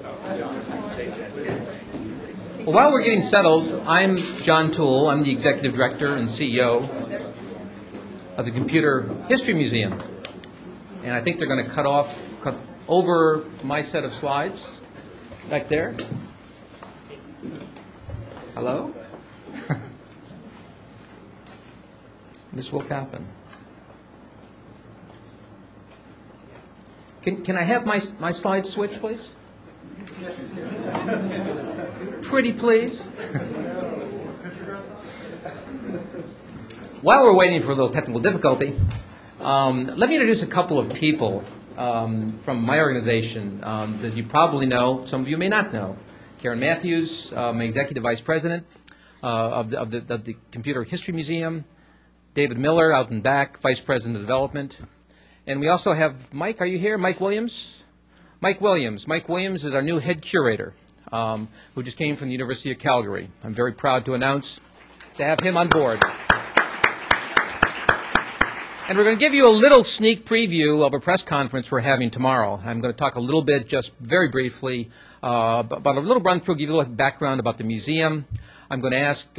Well, while we're getting settled, I'm John Toole. I'm the Executive Director and CEO of the Computer History Museum. And I think they're going to cut over my set of slides back there. Hello? This will happen. Can I have my slide switch, please? Pretty please. While we're waiting for a little technical difficulty, let me introduce a couple of people from my organization that you probably know, some of you may not know. Karen Matthews, Executive Vice President of the Computer History Museum. David Miller, out and back, Vice President of Development. And we also have Mike, are you here? Mike Williams? Mike Williams. Mike Williams is our new head curator, who just came from the University of Calgary. I'm very proud to announce to have him on board. And we're going to give you a little sneak preview of a press conference we're having tomorrow. I'm going to talk a little bit, just very briefly, about a little run-through, give you a little background about the museum. I'm going to ask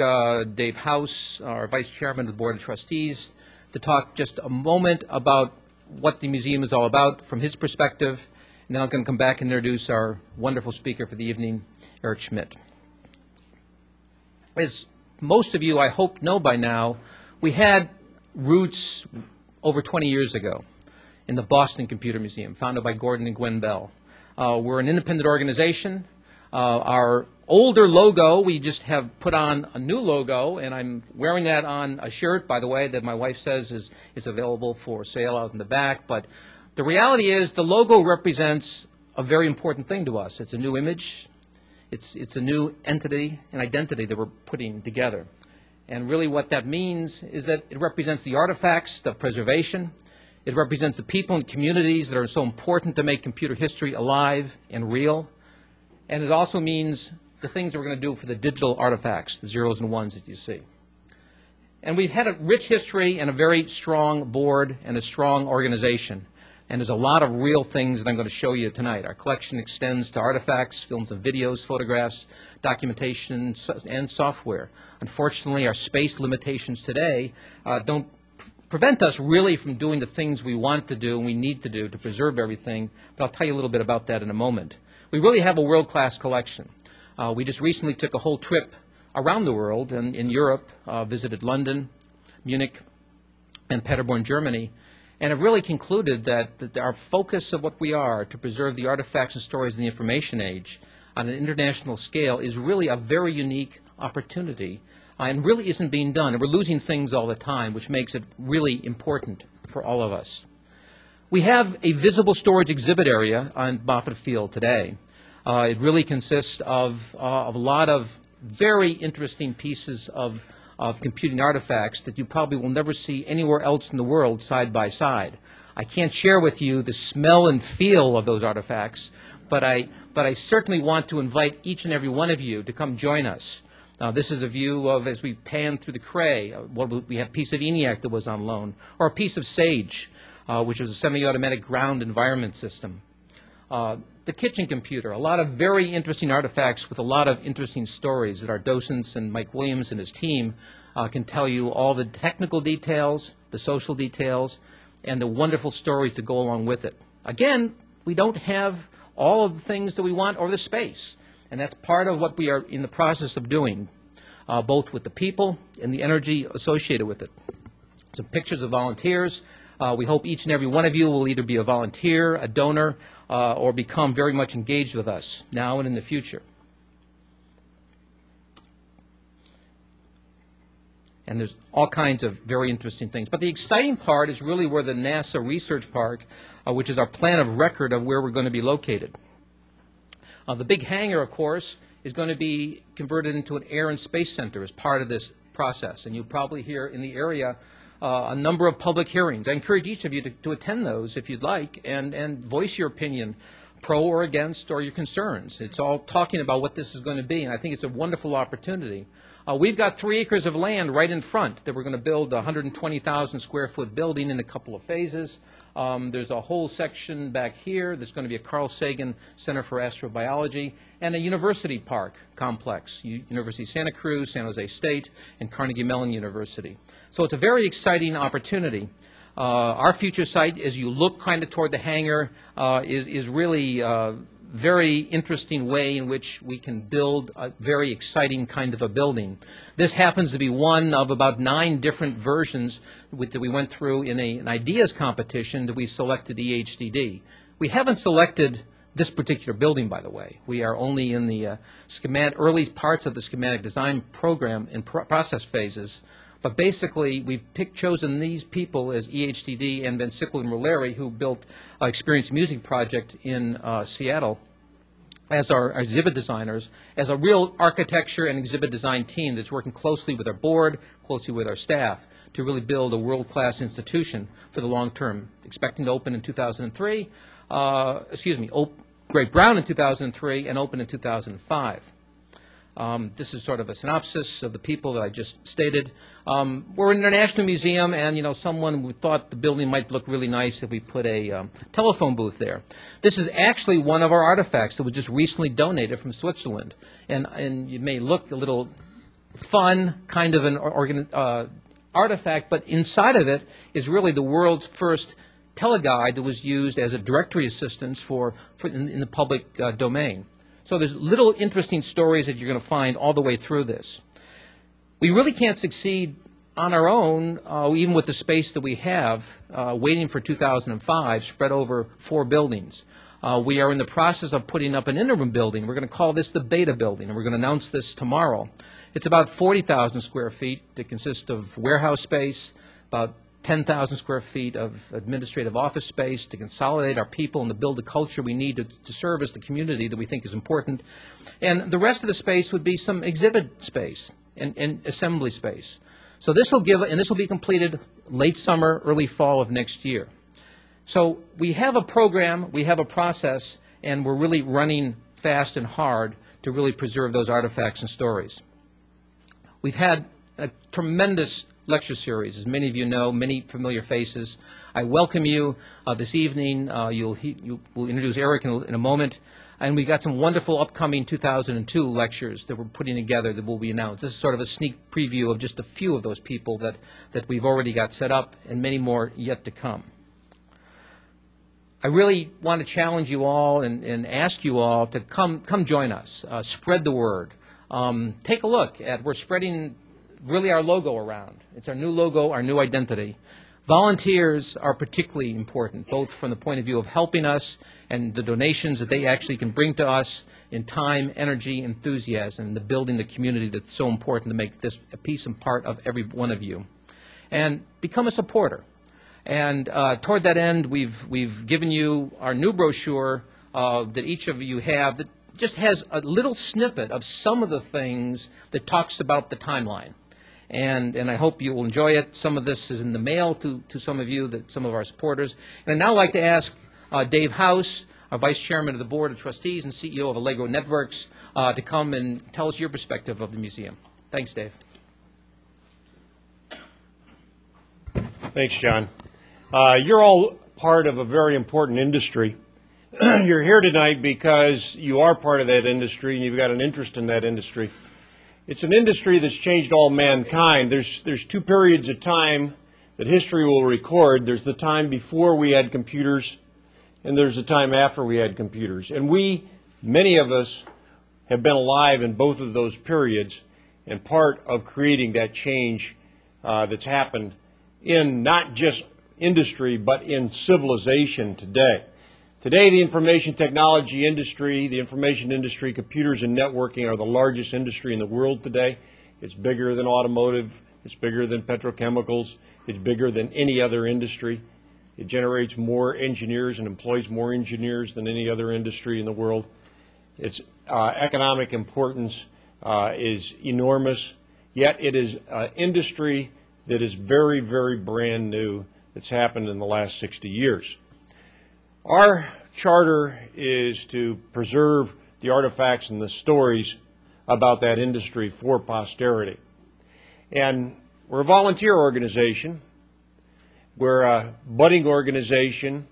Dave House, our Vice Chairman of the Board of Trustees, to talk just a moment about what the museum is all about from his perspective, and then I'm going to come back and introduce our wonderful speaker for the evening, Eric Schmidt. As most of you, I hope, know by now, we had roots over 20 years ago in the Boston Computer Museum, founded by Gordon and Gwen Bell. We're an independent organization. Our older logo, we just have put on a new logo, and I'm wearing that on a shirt, by the way, that my wife says is available for sale out in the back. But the reality is the logo represents a very important thing to us. It's a new image. It's a new entity and identity that we're putting together. And really what that means is that it represents the artifacts, the preservation. It represents the people and communities that are so important to make computer history alive and real. And it also means the things that we're going to do for the digital artifacts, the zeros and ones that you see. And we've had a rich history and a very strong board and a strong organization. And there's a lot of real things that I'm going to show you tonight. Our collection extends to artifacts, films and videos, photographs, documentation, and software. Unfortunately, our space limitations today don't prevent us really from doing the things we want to do and we need to do to preserve everything, but I'll tell you a little bit about that in a moment. We really have a world-class collection. We just recently took a whole trip around the world and in Europe, visited London, Munich, and Paderborn, Germany, and have really concluded that our focus of what we are to preserve the artifacts and stories in the information age on an international scale is really a very unique opportunity and really isn't being done. And we're losing things all the time, which makes it really important for all of us. We have a visible storage exhibit area on Moffett Field today. It really consists of a lot of very interesting pieces of computing artifacts that you probably will never see anywhere else in the world side by side. I can't share with you the smell and feel of those artifacts, but I certainly want to invite each and every one of you to come join us. This is a view of, as we pan through the cray, we have a piece of ENIAC that was on loan, or a piece of SAGE. Which was a semi-automatic ground environment system. The kitchen computer, a lot of very interesting artifacts with a lot of interesting stories that our docents and Mike Williams and his team can tell you all the technical details, the social details, and the wonderful stories that go along with it. Again, we don't have all of the things that we want or the space, and that's part of what we are in the process of doing, both with the people and the energy associated with it. Some pictures of volunteers. We hope each and every one of you will either be a volunteer, a donor, or become very much engaged with us now and in the future. And there's all kinds of very interesting things. But the exciting part is really where the NASA Research Park, which is our plan of record of where we're going to be located. The big hangar, of course, is going to be converted into an air and space center as part of this process. And you'll probably hear in the area a number of public hearings. I encourage each of you to attend those if you'd like and voice your opinion, pro or against, or your concerns. It's all talking about what this is going to be, and I think it's a wonderful opportunity. We've got 3 acres of land right in front that we're going to build a 120,000 square foot building in a couple of phases. There's a whole section back here. There's going to be a Carl Sagan Center for Astrobiology and a university park complex, University of Santa Cruz, San Jose State, and Carnegie Mellon University. So it's a very exciting opportunity. Our future site, as you look kind of toward the hangar, is really very interesting way in which we can build a very exciting kind of a building. This happens to be one of about 9 different versions that we went through in an ideas competition that we selected EHDD. We haven't selected this particular building, by the way. We are only in the early parts of the schematic design program and process phases. But basically, we've chosen these people as EHDD and Vint Cerf and Rolleri, who built Experience Music Project in Seattle, as our exhibit designers, as a real architecture and exhibit design team that's working closely with our board, closely with our staff, to really build a world-class institution for the long term, expecting to open in 2003, Great Brown in 2003, and open in 2005. This is sort of a synopsis of the people that I just stated. We're an international museum, and someone who thought the building might look really nice if we put a telephone booth there. This is actually one of our artifacts that was just recently donated from Switzerland, and it may look a little fun, kind of an artifact, but inside of it is really the world's first teleguide that was used as a directory assistance in the public domain. So there's little interesting stories that you're going to find all the way through this. We really can't succeed on our own, even with the space that we have, waiting for 2005, spread over 4 buildings. We are in the process of putting up an interim building. We're going to call this the Beta Building, and we're going to announce this tomorrow. It's about 40,000 square feet that consists of warehouse space, about 10,000 square feet of administrative office space to consolidate our people and to build the culture we need to service the community that we think is important. And the rest of the space would be some exhibit space and assembly space. So this will give, and this will be completed late summer, early fall of next year. So we have a program, we have a process, and we're really running fast and hard to really preserve those artifacts and stories. We've had a tremendous lecture series. As many of you know, many familiar faces. I welcome you this evening. We'll introduce Eric in a moment. And we've got some wonderful upcoming 2002 lectures that we're putting together that will be announced. This is sort of a sneak preview of just a few of those people that we've already got set up, and many more yet to come. I really want to challenge you all and ask you all to come join us. Spread the word. Take a look at, we're spreading really our logo around. It's our new logo, our new identity. Volunteers are particularly important, both from the point of view of helping us and the donations that they actually can bring to us in time, energy, enthusiasm, the building the community that's so important to make this a piece and part of every one of you. And become a supporter. And toward that end, we've given you our new brochure that each of you have that just has a little snippet of some of the things that talks about the timeline. And I hope you will enjoy it. Some of this is in the mail to some of you, some of our supporters. And I'd now like to ask Dave House, our Vice Chairman of the Board of Trustees and CEO of Allegro Networks, to come and tell us your perspective of the museum. Thanks, Dave. Thanks, John. You're all part of a very important industry. You're here tonight because you are part of that industry and you've got an interest in that industry. It's an industry that's changed all mankind. There's 2 periods of time that history will record. There's the time before we had computers, and there's the time after we had computers. And we, many of us, have been alive in both of those periods and part of creating that change that's happened in not just industry, but in civilization today. Today, the information technology industry, the information industry, computers and networking are the largest industry in the world today. It's bigger than automotive. It's bigger than petrochemicals. It's bigger than any other industry. It generates more engineers and employs more engineers than any other industry in the world. Its economic importance is enormous, yet it is an industry that is very, very brand new that's happened in the last 60 years. Our charter is to preserve the artifacts and the stories about that industry for posterity. And we're a volunteer organization, We're a budding organization,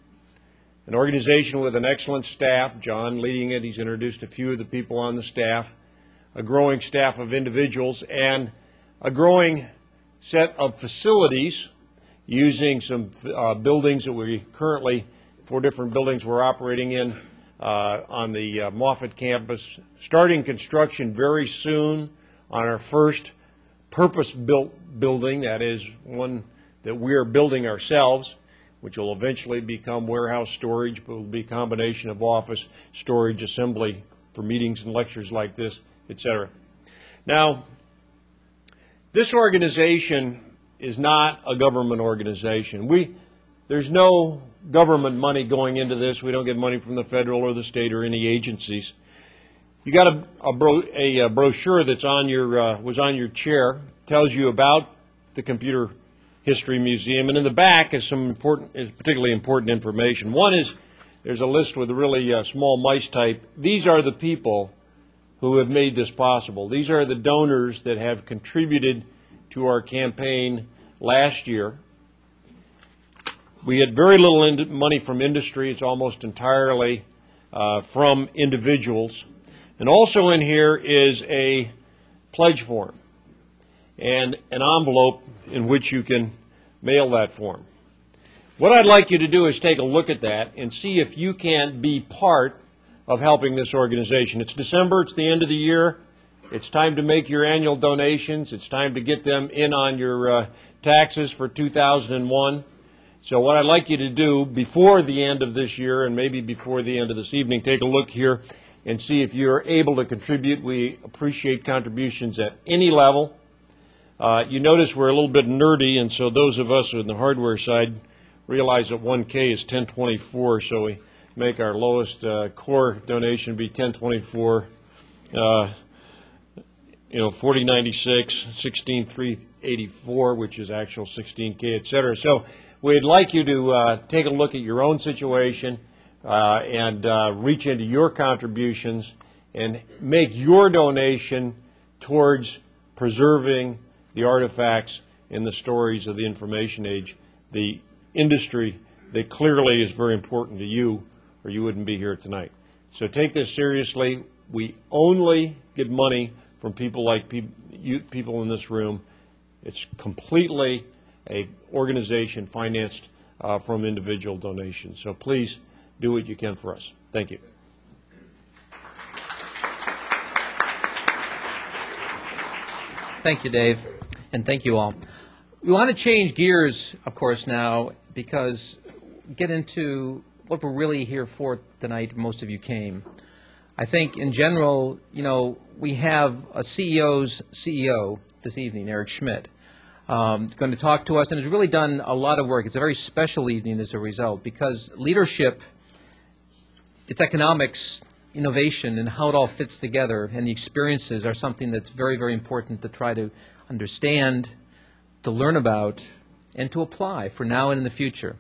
an organization with an excellent staff, John leading it. He's introduced a few of the people on the staff, a growing staff of individuals, and a growing set of facilities using some buildings that we currently, 4 different buildings we're operating in on the Moffett campus, starting construction very soon on our first purpose-built building, that is one that we are building ourselves, which will eventually become warehouse storage, but will be a combination of office, storage, assembly for meetings and lectures like this, etc. Now, this organization is not a government organization. There's no government money going into this. We don't get money from the federal or the state or any agencies. You got a brochure that's on your was on your chair, tells you about the Computer History Museum, and in the back is some important, particularly important information. One is there's a list with a really small mice type. These are the people who have made this possible. These are the donors that have contributed to our campaign last year. We had very little money from industry. It's almost entirely from individuals. And also in here is a pledge form and an envelope in which you can mail that form. What I'd like you to do is take a look at that and see if you can't be part of helping this organization. It's December, it's the end of the year. It's time to make your annual donations. It's time to get them in on your taxes for 2001. So what I'd like you to do before the end of this year and maybe before the end of this evening, take a look here and see if you're able to contribute. We appreciate contributions at any level. You notice we're a little bit nerdy, and so those of us on the hardware side realize that 1K is 1024, so we make our lowest core donation be 1024, you know, 4096, 16384, which is actual 16K, etc. So we'd like you to take a look at your own situation and reach into your contributions and make your donation towards preserving the artifacts and the stories of the information age, the industry that clearly is very important to you, or you wouldn't be here tonight. So take this seriously. We only get money from people like people in this room. It's completely an organization financed from individual donations. So please do what you can for us. Thank you. Thank you, Dave, and thank you all. We want to change gears, of course, now, because get into what we're really here for tonight. Most of you came. I think in general, you know, we have a CEO's CEO this evening, Eric Schmidt, going to talk to us and has really done a lot of work. It's a very special evening as a result, because leadership, it's economics, innovation, and how it all fits together, and the experiences are something that's very, very important to try to understand, to learn about, and to apply for now and in the future.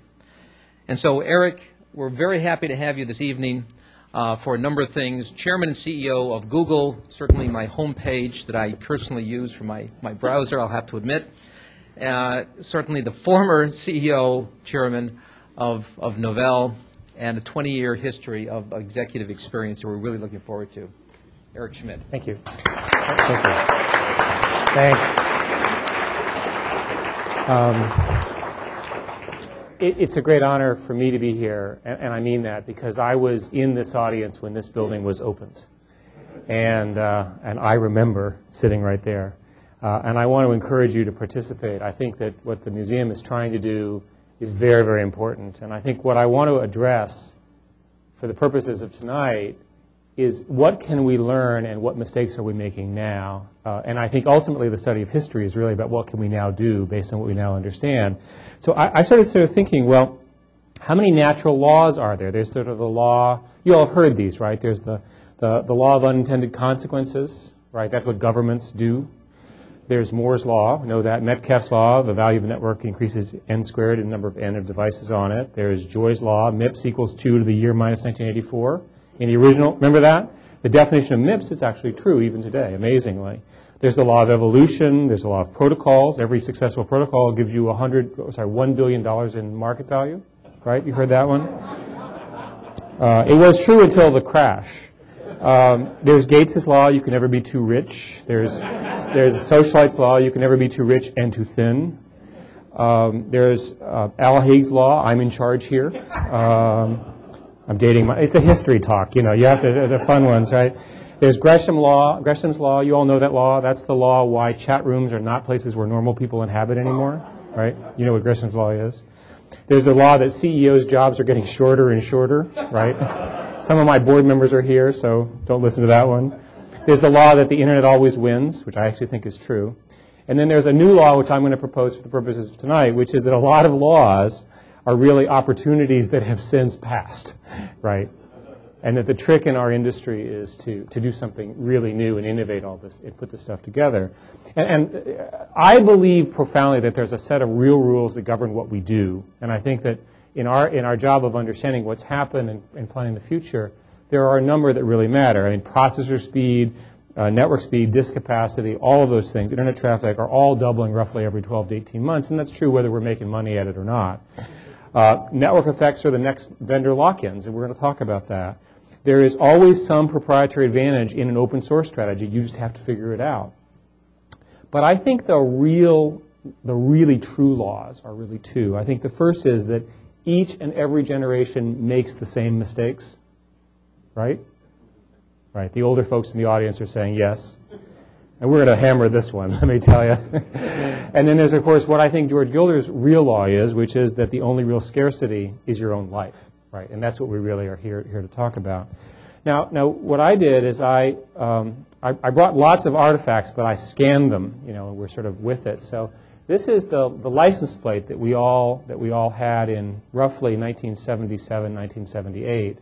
And so, Eric, we're very happy to have you this evening. For a number of things, chairman and CEO of Google, certainly my homepage that I personally use for my browser, I'll have to admit. Certainly the former CEO, chairman of Novell, and a 20-year history of executive experience that we're really looking forward to. Eric Schmidt. Thank you. Thank you. Thanks. It's a great honor for me to be here, and I mean that because I was in this audience when this building was opened, and I remember sitting right there. And I want to encourage you to participate. I think that what the museum is trying to do is very, very important, and I think what I want to address for the purposes of tonight is what can we learn and what mistakes are we making now? And I think ultimately the study of history is really about what can we now do based on what we now understand. So I started sort of thinking, well, how many natural laws are there? There's sort of the law, you all have heard these, right? There's the law of unintended consequences, right? That's what governments do. There's Moore's law, we know that. Metcalfe's law, the value of a network increases n squared and the number of n of devices on it. There's Joy's law, MIPS equals 2 to the year minus 1984. In the original, remember that? The definition of MIPS is actually true even today, amazingly. There's the law of evolution. There's the law of protocols. Every successful protocol gives you $1 billion in market value, right? You heard that one? It was true until the crash. There's Gates's law, you can never be too rich. There's Socialite's law, you can never be too rich and too thin. There's Al Haig's law, I'm in charge here. I'm dating my, it's a history talk, you know, you have to, the fun ones, right? There's Gresham's law, you all know that law. That's the law why chat rooms are not places where normal people inhabit anymore, right? You know what Gresham's law is. There's the law that CEOs' jobs are getting shorter and shorter, right? Some of my board members are here, so don't listen to that one. There's the law that the internet always wins, which I actually think is true. And then there's a new law, which I'm going to propose for the purposes of tonight, which is that a lot of laws are really opportunities that have since passed, right? And that the trick in our industry is to do something really new and innovate all this and put this stuff together. And I believe profoundly that there's a set of real rules that govern what we do. And I think that in our job of understanding what's happened and planning the future, there are a number that really matter. I mean, processor speed, network speed, disk capacity, all of those things, internet traffic, are all doubling roughly every 12 to 18 months. And that's true whether we're making money at it or not. Network effects are the next vendor lock-ins, and we're going to talk about that. There is always some proprietary advantage in an open source strategy. You just have to figure it out. But I think the really true laws are really two. I think the first is that each and every generation makes the same mistakes, right? Right. The older folks in the audience are saying yes. And we're going to hammer this one, let me tell you. And then there's, of course, what I think George Gilder's real law is, which is that the only real scarcity is your own life. Right, and that's what we really are here to talk about. Now, what I did is I brought lots of artifacts, but I scanned them, you know, and we're sort of with it. So this is the license plate that we all had in roughly 1977, 1978,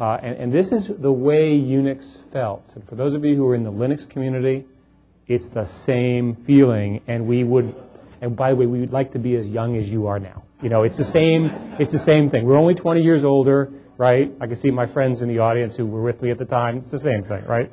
and this is the way Unix felt. And for those of you who are in the Linux community, it's the same feeling. And we would, and by the way, we would like to be as young as you are now. You know, it's the same thing. We're only 20 years older, right? I can see my friends in the audience who were with me at the time. It's the same thing, right?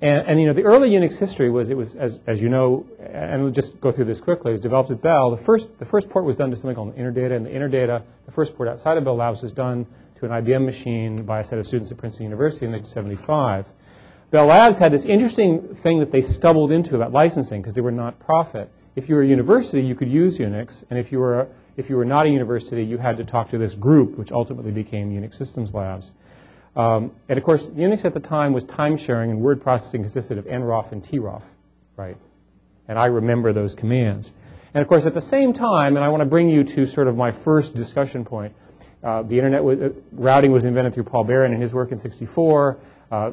And you know, the early Unix history was, it was, as you know, and we'll just go through this quickly, it was developed at Bell. The first port was done to something called InterData, and the InterData, the first port outside of Bell Labs, was done to an IBM machine by a set of students at Princeton University in 1975. Bell Labs had this interesting thing that they stumbled into about licensing, because they were not-profit. If you were a university, you could use Unix, and if you were not a university, you had to talk to this group, which ultimately became Unix Systems Labs. And of course, Unix at the time was time-sharing, and word processing consisted of nrof and trof, right? And I remember those commands. And of course, at the same time, and I want to bring you to sort of my first discussion point, the internet routing was invented through Paul Barron and his work in '64.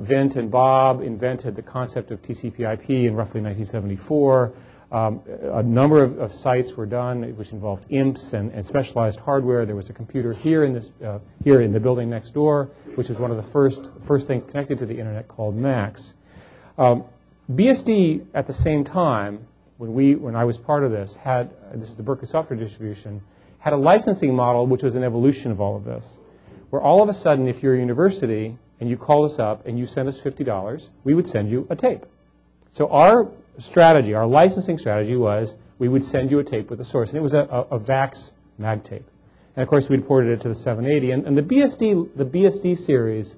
Vint and Bob invented the concept of TCP/IP in roughly 1974. A number of sites were done, which involved IMPs and specialized hardware. There was a computer here in the building next door, which was one of the first things connected to the internet, called MAX. BSD at the same time, when I was part of this, had, this is the Berkeley Software Distribution, had a licensing model which was an evolution of all of this, where all of a sudden, if you're a university and you called us up and you sent us $50, we would send you a tape. So our licensing strategy was we would send you a tape with a source. And it was a VAX mag tape. And of course, we ported it to the 780. And the BSD series,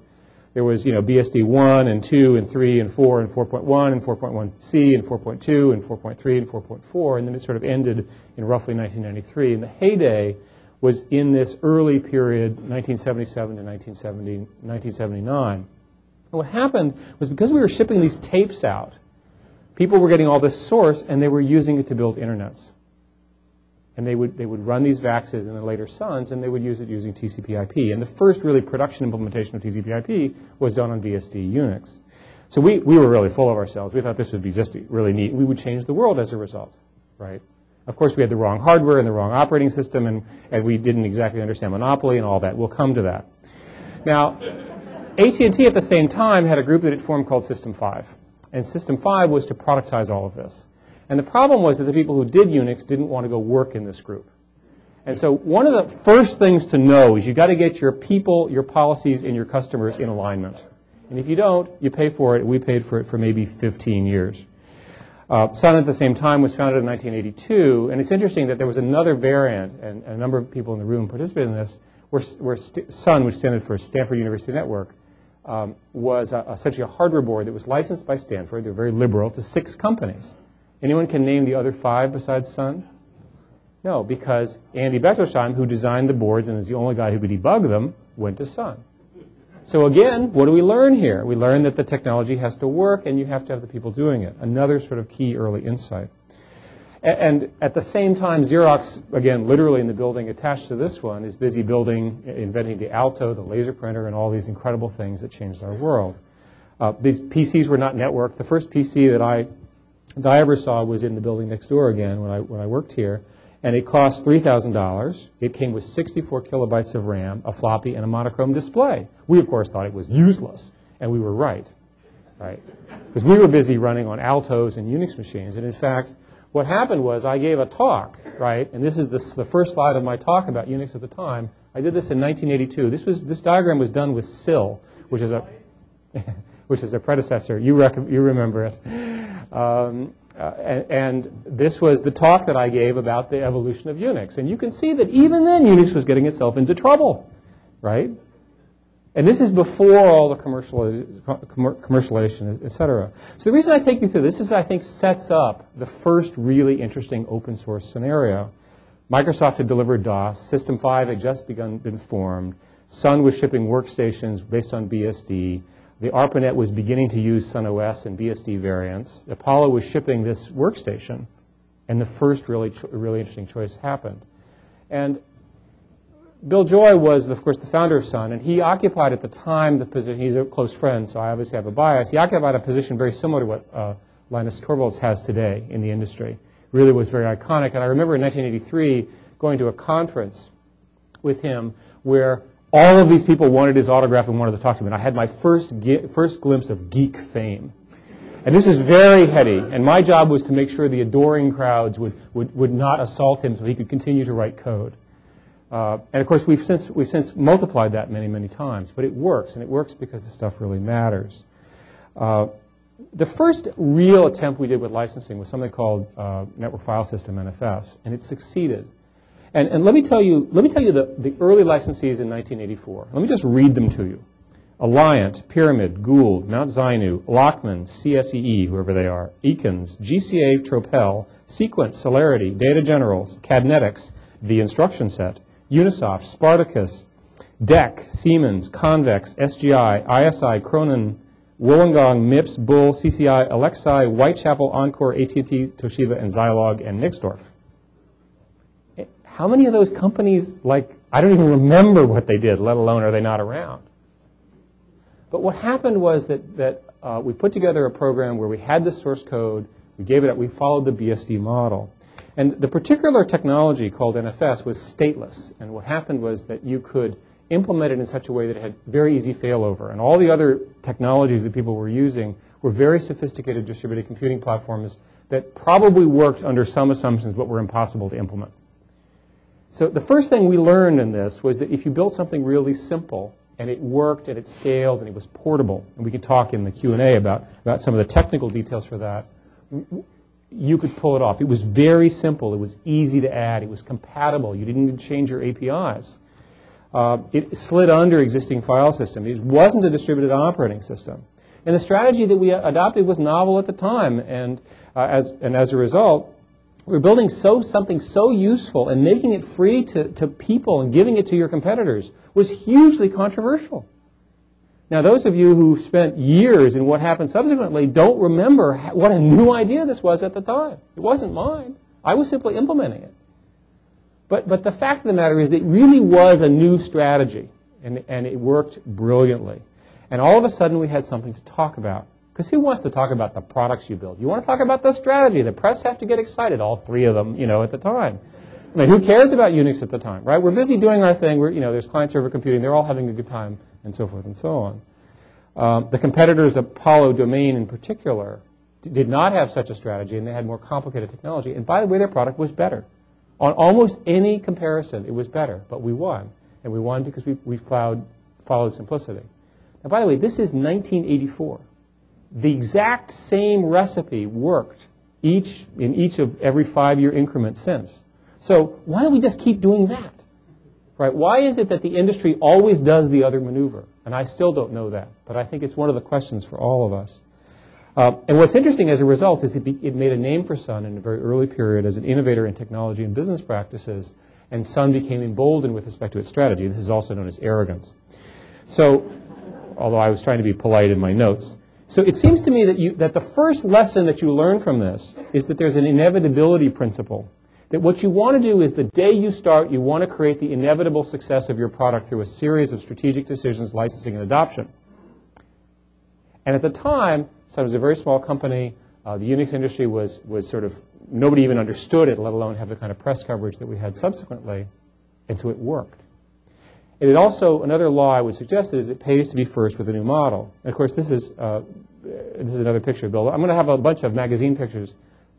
there was, you know, BSD 1 and 2 and 3 and 4 and 4.1 and 4.1C and 4.2 and 4.3 and 4.4. And then it sort of ended in roughly 1993. And the heyday was in this early period, 1977 to 1979. And what happened was, because we were shipping these tapes out, people were getting all this source, and they were using it to build internets. And they would run these VAXs and then later SUNs, and they would use it using TCP/IP. And the first really production implementation of TCP/IP was done on BSD Unix. So we were really full of ourselves. We thought this would be just really neat. We would change the world as a result, right? Of course, we had the wrong hardware and the wrong operating system, and we didn't exactly understand monopoly and all that. We'll come to that. Now, AT&T at the same time had a group that it formed called System 5. And System 5 was to productize all of this. And the problem was that the people who did Unix didn't want to go work in this group. And so one of the first things to know is you've got to get your people, your policies, and your customers in alignment. And if you don't, you pay for it. We paid for it for maybe 15 years. Sun at the same time was founded in 1982. And it's interesting that there was another variant, and a number of people in the room participated in this, where Sun, which stands for Stanford University Network, was essentially a hardware board that was licensed by Stanford. They're very liberal, to 6 companies. Anyone can name the other 5 besides Sun? No, because Andy Bechtolsheim, who designed the boards and is the only guy who could debug them, went to Sun. So again, what do we learn here? We learn that the technology has to work and you have to have the people doing it. Another sort of key early insight. And at the same time, Xerox, again, literally in the building attached to this one, is busy building, inventing the Alto, the laser printer, and all these incredible things that changed our world. These PCs were not networked. The first PC that I ever saw was in the building next door again when I worked here. And it cost $3,000. It came with 64 kilobytes of RAM, a floppy, and a monochrome display. We, of course, thought it was useless, and we were right? Because we were busy running on Altos and Unix machines. And in fact, what happened was I gave a talk, right? And this is the first slide of my talk about Unix at the time. I did this in 1982. This diagram was done with SIL, which is a predecessor. You remember it. And this was the talk that I gave about the evolution of Unix. And you can see that even then, Unix was getting itself into trouble, right? And this is before all the commercialization, et cetera. So the reason I take you through this is I think sets up the first really interesting open source scenario. Microsoft had delivered DOS. System 5 had just been formed. Sun was shipping workstations based on BSD. The ARPANET was beginning to use SunOS and BSD variants. Apollo was shipping this workstation, and the first really interesting choice happened. And Bill Joy was, of course, the founder of Sun, and he occupied at the time the position. He's a close friend, so I obviously have a bias. He occupied a position very similar to what Linus Torvalds has today in the industry. Really was very iconic. And I remember in 1983 going to a conference with him where all of these people wanted his autograph and wanted to talk to him. And I had my first glimpse of geek fame. And this was very heady. And my job was to make sure the adoring crowds would not assault him so he could continue to write code. And of course, we've since multiplied that many, many times. But it works. And it works because the stuff really matters. The first real attempt we did with licensing was something called Network File System, NFS. And it succeeded. And let me tell you the early licensees in 1984. Let me just read them to you. Alliant, Pyramid, Gould, Mount Zainu, Lockman, CSEE, whoever they are, Eakins, GCA, Tropel, Sequence, Celerity, Data Generals, Cadnetics, the instruction set, Unisoft, Spartacus, DEC, Siemens, Convex, SGI, ISI, Cronin, Wollongong, MIPS, Bull, CCI, Alexi, Whitechapel, Encore, AT&T, Toshiba, and Zilog, and Nixdorf. How many of those companies, like, I don't even remember what they did, let alone are they not around? But what happened was that we put together a program where we had the source code, we gave it up, we followed the BSD model. And the particular technology called NFS was stateless. And what happened was that you could implement it in such a way that it had very easy failover. And all the other technologies that people were using were very sophisticated distributed computing platforms that probably worked under some assumptions but were impossible to implement. So the first thing we learned in this was that if you built something really simple, and it worked, and it scaled, and it was portable, and we can talk in the Q&A about some of the technical details for that, you could pull it off. It was very simple. It was easy to add. It was compatible. You didn't need to change your APIs. It slid under existing file systems. It wasn't a distributed operating system. And the strategy that we adopted was novel at the time, and as a result, we're building something so useful and making it free to people and giving it to your competitors was hugely controversial. Now, those of you who spent years in what happened subsequently don't remember what a new idea this was at the time. It wasn't mine. I was simply implementing it. But the fact of the matter is that it really was a new strategy, and it worked brilliantly. And all of a sudden, we had something to talk about. Because who wants to talk about the products you build? You want to talk about the strategy. The press have to get excited, all three of them, you know, at the time. I mean, who cares about Unix at the time, right? We're busy doing our thing. We're, you know, there's client-server computing. They're all having a good time, and so forth and so on. The competitors, Apollo Domain in particular, did not have such a strategy, and they had more complicated technology. And by the way, their product was better. On almost any comparison, it was better, but we won. And we won because we followed simplicity. Now, by the way, this is 1984. The exact same recipe worked in each of every 5-year increment since. So why don't we just keep doing that? Right? Why is it that the industry always does the other maneuver? And I still don't know that, but I think it's one of the questions for all of us. And what's interesting as a result is it made a name for Sun in a very early period as an innovator in technology and business practices, and Sun became emboldened with respect to its strategy. This is also known as arrogance. So, although I was trying to be polite in my notes. So it seems to me that, the first lesson that you learn from this is that there's an inevitability principle, that what you want to do is the day you start, you want to create the inevitable success of your product through a series of strategic decisions, licensing, and adoption. And at the time, Sun was a very small company. The Unix industry was sort of, nobody even understood it, let alone have the kind of press coverage that we had subsequently. And so it worked. And it also, another law I would suggest is it pays to be first with a new model. And of course, this is another picture, Bill. I'm going to have a bunch of magazine pictures,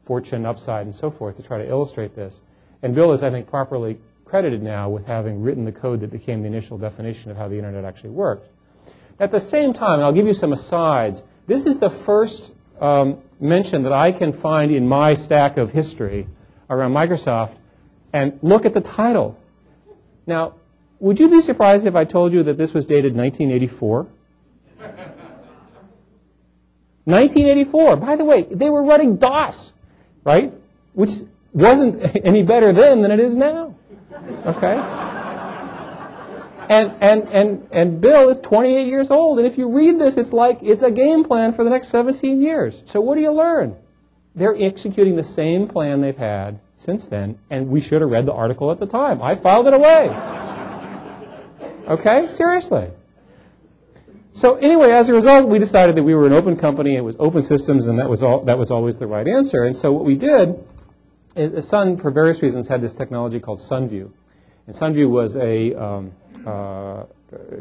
Fortune, Upside, and so forth, to try to illustrate this. And Bill is, I think, properly credited now with having written the code that became the initial definition of how the Internet actually worked. At the same time, and I'll give you some asides, this is the first mention that I can find in my stack of history around Microsoft. And look at the title. Now, would you be surprised if I told you that this was dated 1984? 1984. By the way, they were running DOS, right? Which wasn't any better then than it is now. Okay? And Bill is 28 years old, and if you read this, it's like it's a game plan for the next 17 years. So what do you learn? They're executing the same plan they've had since then, and we should have read the article at the time. I filed it away. Okay? Seriously. So anyway, as a result, we decided that we were an open company. It was open systems, and that was always the right answer. And so what we did is Sun, for various reasons, had this technology called SunView. And SunView was a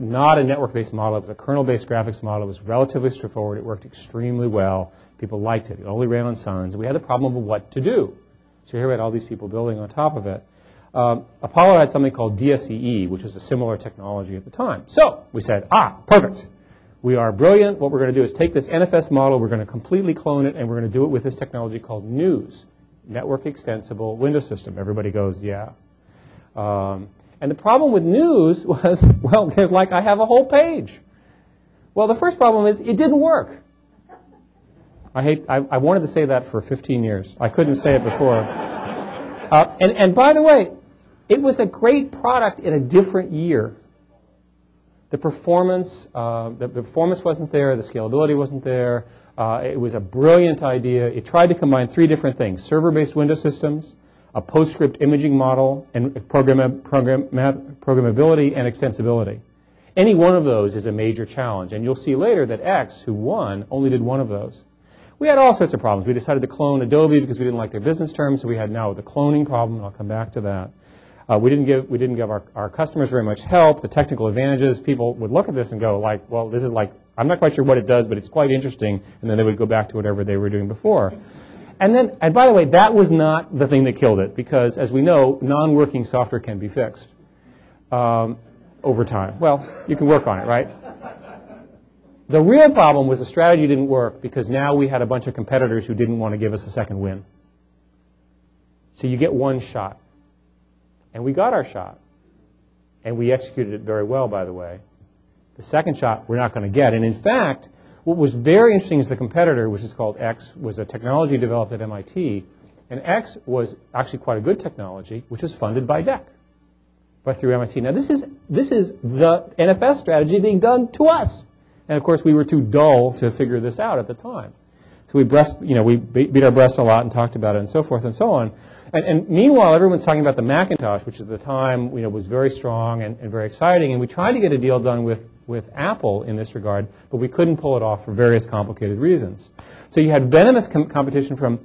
not a network-based model. It was a kernel-based graphics model. It was relatively straightforward. It worked extremely well. People liked it. It only ran on Suns. We had the problem of what to do. So here we had all these people building on top of it. Apollo had something called DSCE, which was a similar technology at the time. So we said, ah, perfect. We are brilliant. What we're going to do is take this NFS model, we're going to completely clone it, and we're going to do it with this technology called News, Network Extensible Windows System. Everybody goes, yeah. And the problem with News was, well, there's like, I have a whole page. Well, the first problem is it didn't work. I wanted to say that for 15 years. I couldn't say it before. And by the way, it was a great product in a different year. The performance wasn't there. The scalability wasn't there. It was a brilliant idea. It tried to combine three different things: server-based Windows systems, a PostScript imaging model, and programmability and extensibility. Any one of those is a major challenge. And you'll see later that X, who won, only did one of those. We had all sorts of problems. We decided to clone Adobe because we didn't like their business terms. So we had now the cloning problem. I'll come back to that. We didn't give our customers very much help. The technical advantages, people would look at this and go like, well, this is like, I'm not quite sure what it does, but it's quite interesting. And then they would go back to whatever they were doing before. And by the way, that was not the thing that killed it, because as we know, non-working software can be fixed over time. Well, you can work on it, right? The real problem was the strategy didn't work, because now we had a bunch of competitors who didn't want to give us a second win. So you get one shot. And we got our shot. And we executed it very well, by the way. The second shot we're not going to get. And in fact, what was very interesting is the competitor, which is called X, was a technology developed at MIT. And X was actually quite a good technology, which was funded by DEC, but through MIT. Now, this is the NFS strategy being done to us. And of course, we were too dull to figure this out at the time. So we beat our breasts a lot and talked about it and so forth and so on. And meanwhile, everyone's talking about the Macintosh, which at the time was very strong and very exciting. And we tried to get a deal done with Apple in this regard, but we couldn't pull it off for various complicated reasons. So you had venomous competition from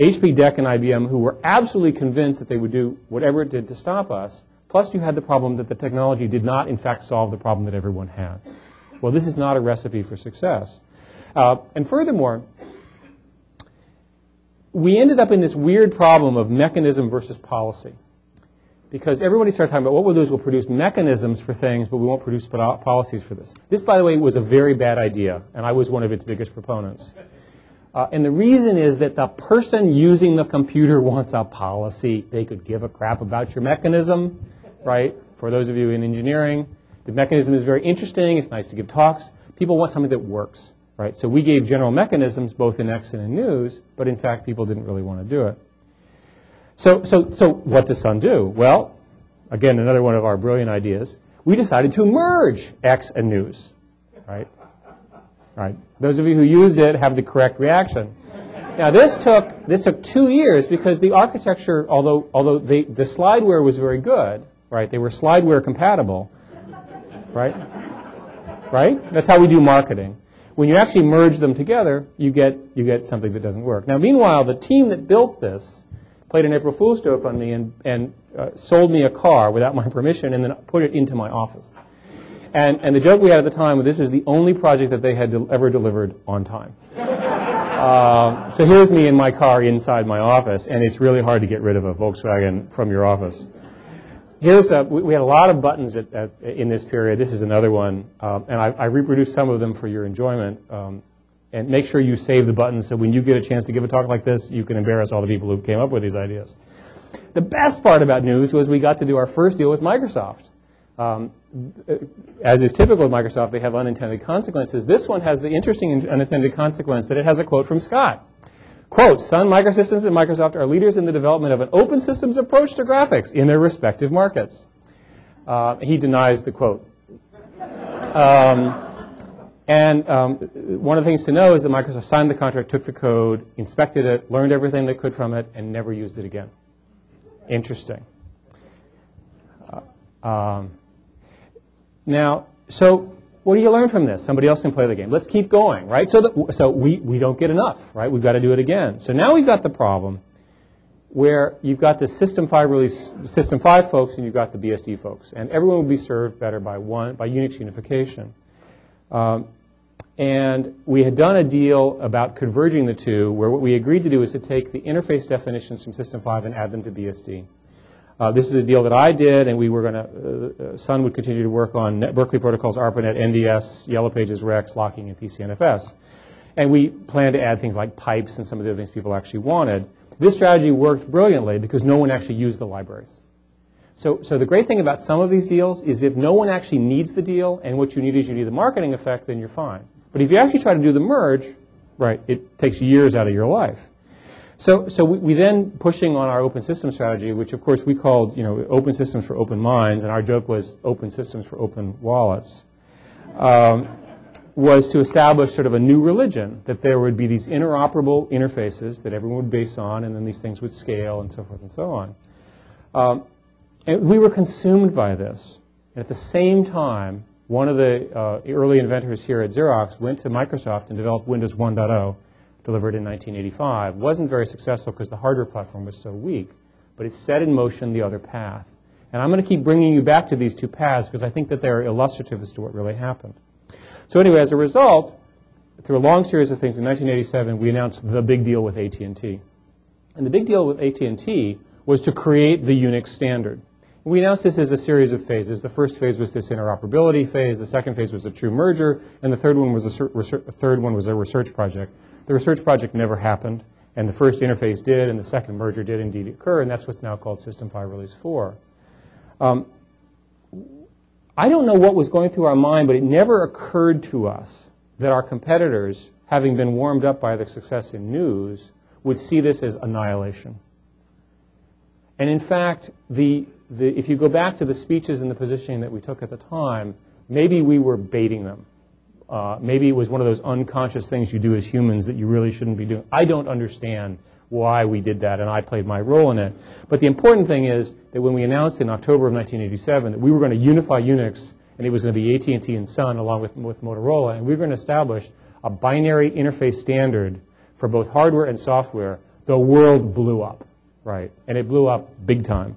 HP, DEC, and IBM, who were absolutely convinced that they would do whatever it did to stop us. Plus, you had the problem that the technology did not, in fact, solve the problem that everyone had. Well, this is not a recipe for success. And furthermore, we ended up in this weird problem of mechanism versus policy. because everybody started talking about what we'll do is we'll produce mechanisms for things, but we won't produce policies for this. This, by the way, was a very bad idea, and I was one of its biggest proponents. And the reason is that the person using the computer wants a policy. They could give a crap about your mechanism, right? For those of you in engineering, the mechanism is very interesting. It's nice to give talks. People want something that works, right? So we gave general mechanisms both in X and in News, but in fact, people didn't really want to do it. So what does Sun do? Well, again, another one of our brilliant ideas. We decided to merge X and News, right? Right. Those of you who used it have the correct reaction. Now this took 2 years because the architecture, although the slideware was very good, right? They were slideware compatible, right? Right? That's how we do marketing. When you actually merge them together, you get something that doesn't work. Now meanwhile, the team that built this played an April Fool's joke on me and sold me a car without my permission and then put it into my office. And the joke we had at the time was this was the only project that they had ever delivered on time. So here's me in my car inside my office, and it's really hard to get rid of a Volkswagen from your office. We had a lot of buttons in this period. This is another one, and I reproduced some of them for your enjoyment. And make sure you save the buttons so when you get a chance to give a talk like this, you can embarrass all the people who came up with these ideas. The best part about News was we got to do our first deal with Microsoft. As is typical of Microsoft, they have unintended consequences. This one has the interesting unintended consequence that it has a quote from Scott. Quote, Sun Microsystems and Microsoft are leaders in the development of an open systems approach to graphics in their respective markets. He denies the quote. One of the things to know is that Microsoft signed the contract, took the code, inspected it, learned everything they could from it, and never used it again. Interesting. Now, so what do you learn from this? Somebody else can play the game. Let's keep going, right? So we don't get enough, right? We've got to do it again. So now we've got the problem where you've got the System 5 release, System 5 folks, and you've got the BSD folks, and everyone will be served better by Unix unification. And we had done a deal about converging the two, where what we agreed to do is to take the interface definitions from System 5 and add them to BSD. This is a deal that I did, and we were going to, Sun would continue to work on Berkeley protocols, ARPANET, NDS, Yellow Pages, Rex, locking, and PCNFS. And we planned to add things like pipes and some of the other things people actually wanted. This strategy worked brilliantly because no one actually used the libraries. So the great thing about some of these deals is if no one actually needs the deal, and what you need is you need the marketing effect, then you're fine. But if you actually try to do the merge, right, it takes years out of your life. So we then pushing on our open system strategy, which of course we called, you know, open systems for open minds, and our joke was open systems for open wallets, was to establish sort of a new religion, that there would be these interoperable interfaces that everyone would base on, and then these things would scale and so forth and so on. And we were consumed by this. And at the same time, one of the early inventors here at Xerox went to Microsoft and developed Windows 1.0. delivered in 1985, wasn't very successful because the hardware platform was so weak, but it set in motion the other path. And I'm going to keep bringing you back to these two paths because I think that they're illustrative as to what really happened. So anyway, as a result, through a long series of things, in 1987, we announced the big deal with AT&T. And the big deal with AT&T was to create the Unix standard. We announced this as a series of phases. The first phase was this interoperability phase. The second phase was a true merger. And the third one was a research project. The research project never happened. And the first interface did, and the second merger did indeed occur. And that's what's now called System 5 Release 4. I don't know what was going through our mind, but it never occurred to us that our competitors, having been warmed up by the success in News, would see this as annihilation. And in fact, if you go back to the speeches and the positioning that we took at the time, maybe we were baiting them. Maybe it was one of those unconscious things you do as humans that you really shouldn't be doing. I don't understand why we did that, and I played my role in it. But the important thing is that when we announced in October of 1987 that we were going to unify Unix, and it was going to be AT&T and Sun along with Motorola, and we were going to establish a binary interface standard for both hardware and software, the world blew up, right? And it blew up big time.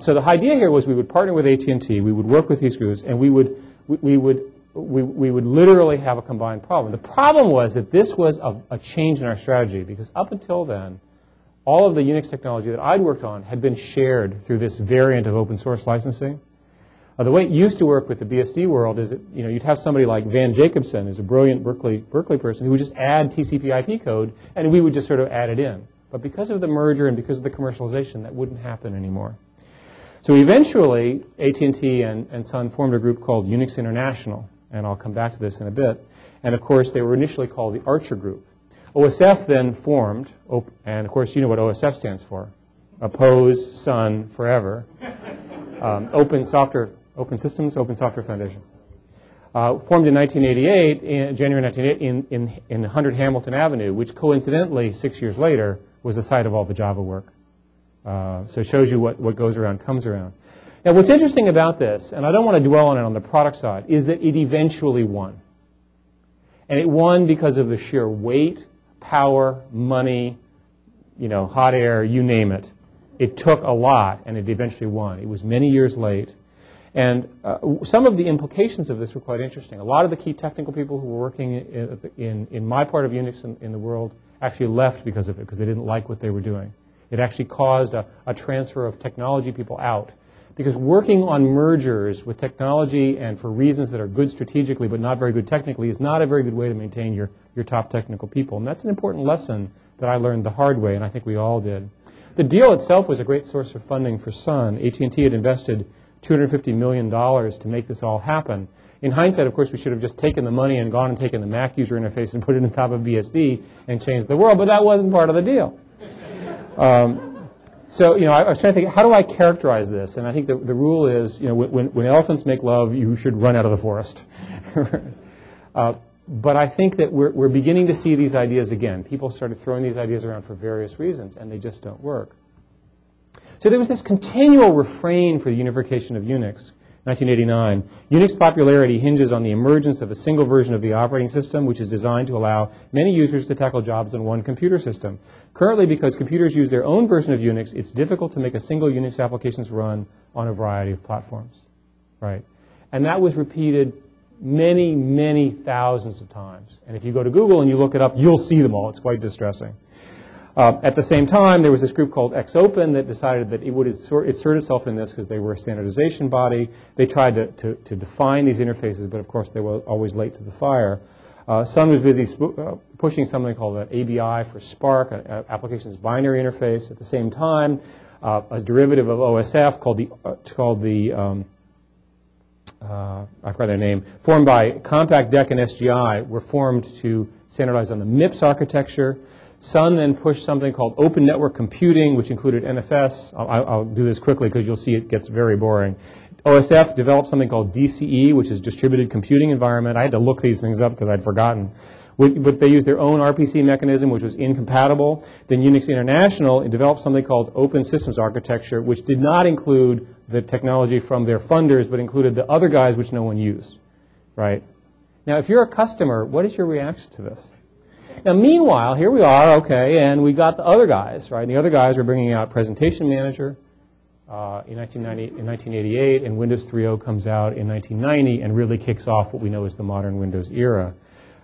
So the idea here was we would partner with AT&T, we would work with these groups, and we would literally have a combined problem. The problem was that this was a change in our strategy because up until then, all of the Unix technology that I'd worked on had been shared through this variant of open source licensing. The way it used to work with the BSD world is that you'd have somebody like Van Jacobson, who's a brilliant Berkeley person, who would just add TCP/IP code, and we would just sort of add it in. But because of the merger and because of the commercialization, that wouldn't happen anymore. So eventually, AT&T and Sun formed a group called Unix International, and I'll come back to this in a bit. And of course, they were initially called the Archer Group. OSF then formed, and of course, you know what OSF stands for. Oppose, Sun, Forever. Open Software Foundation. Formed in 1988, January 1988, in 100 Hamilton Avenue, which coincidentally, 6 years later, was the site of all the Java work. So it shows you what goes around comes around. Now, what's interesting about this, and I don't want to dwell on it on the product side, is that it eventually won. And it won because of the sheer weight, power, money, hot air, you name it. It took a lot, and it eventually won. It was many years late. And some of the implications of this were quite interesting. A lot of the key technical people who were working in my part of Unix in the world actually left because of it, because they didn't like what they were doing. It actually caused a transfer of technology people out. Because working on mergers with technology and for reasons that are good strategically but not very good technically is not a very good way to maintain your top technical people. And that's an important lesson that I learned the hard way, and I think we all did. The deal itself was a great source of funding for Sun. AT&T had invested $250 million to make this all happen. In hindsight, of course, we should have just taken the money and gone and taken the Mac user interface and put it on top of BSD and changed the world, but that wasn't part of the deal. So, I was trying to think, how do I characterize this? And I think the rule is, when elephants make love, you should run out of the forest. But I think that we're beginning to see these ideas again. People started throwing these ideas around for various reasons, and they just don't work. So there was this continual refrain for the unification of Unix, 1989. Unix popularity hinges on the emergence of a single version of the operating system, which is designed to allow many users to tackle jobs on one computer system. Currently, because computers use their own version of Unix, it's difficult to make a single Unix applications run on a variety of platforms. Right? And that was repeated many, many thousands of times. And if you go to Google and you look it up, you'll see them all. It's quite distressing. At the same time, there was this group called X-Open that decided that it would insert itself in this because they were a standardization body. They tried to define these interfaces, but of course they were always late to the fire. Sun was busy pushing something called an ABI for Spark, an applications binary interface. At the same time, a derivative of OSF I forgot their name, formed by Compaq, DEC, and SGI, were formed to standardize on the MIPS architecture. Sun then pushed something called Open Network Computing, which included NFS. I'll do this quickly because you'll see it gets very boring. OSF developed something called DCE, which is Distributed Computing Environment. I had to look these things up because I'd forgotten. But they used their own RPC mechanism, which was incompatible. Then Unix International developed something called Open Systems Architecture, which did not include the technology from their funders, but included the other guys which no one used. Right? Now, if you're a customer, what is your reaction to this? Now, meanwhile, here we are, okay, and we got the other guys, right? And the other guys were bringing out Presentation Manager in 1988, and Windows 3.0 comes out in 1990 and really kicks off what we know as the modern Windows era.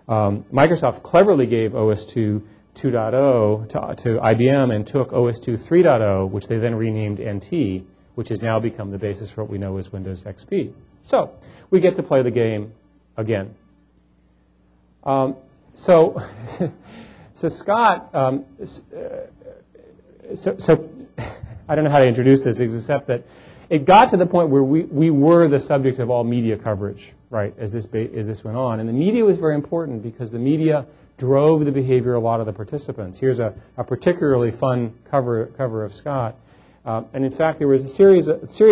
Microsoft cleverly gave OS/2 2.0 to IBM and took OS/2 3.0, which they then renamed NT, which has now become the basis for what we know as Windows XP. So we get to play the game again. So Scott, I don't know how to introduce this except that it got to the point where we were the subject of all media coverage, right, as this went on. And the media was very important because the media drove the behavior of a lot of the participants. Here's a particularly fun cover of Scott. And in fact, there was a series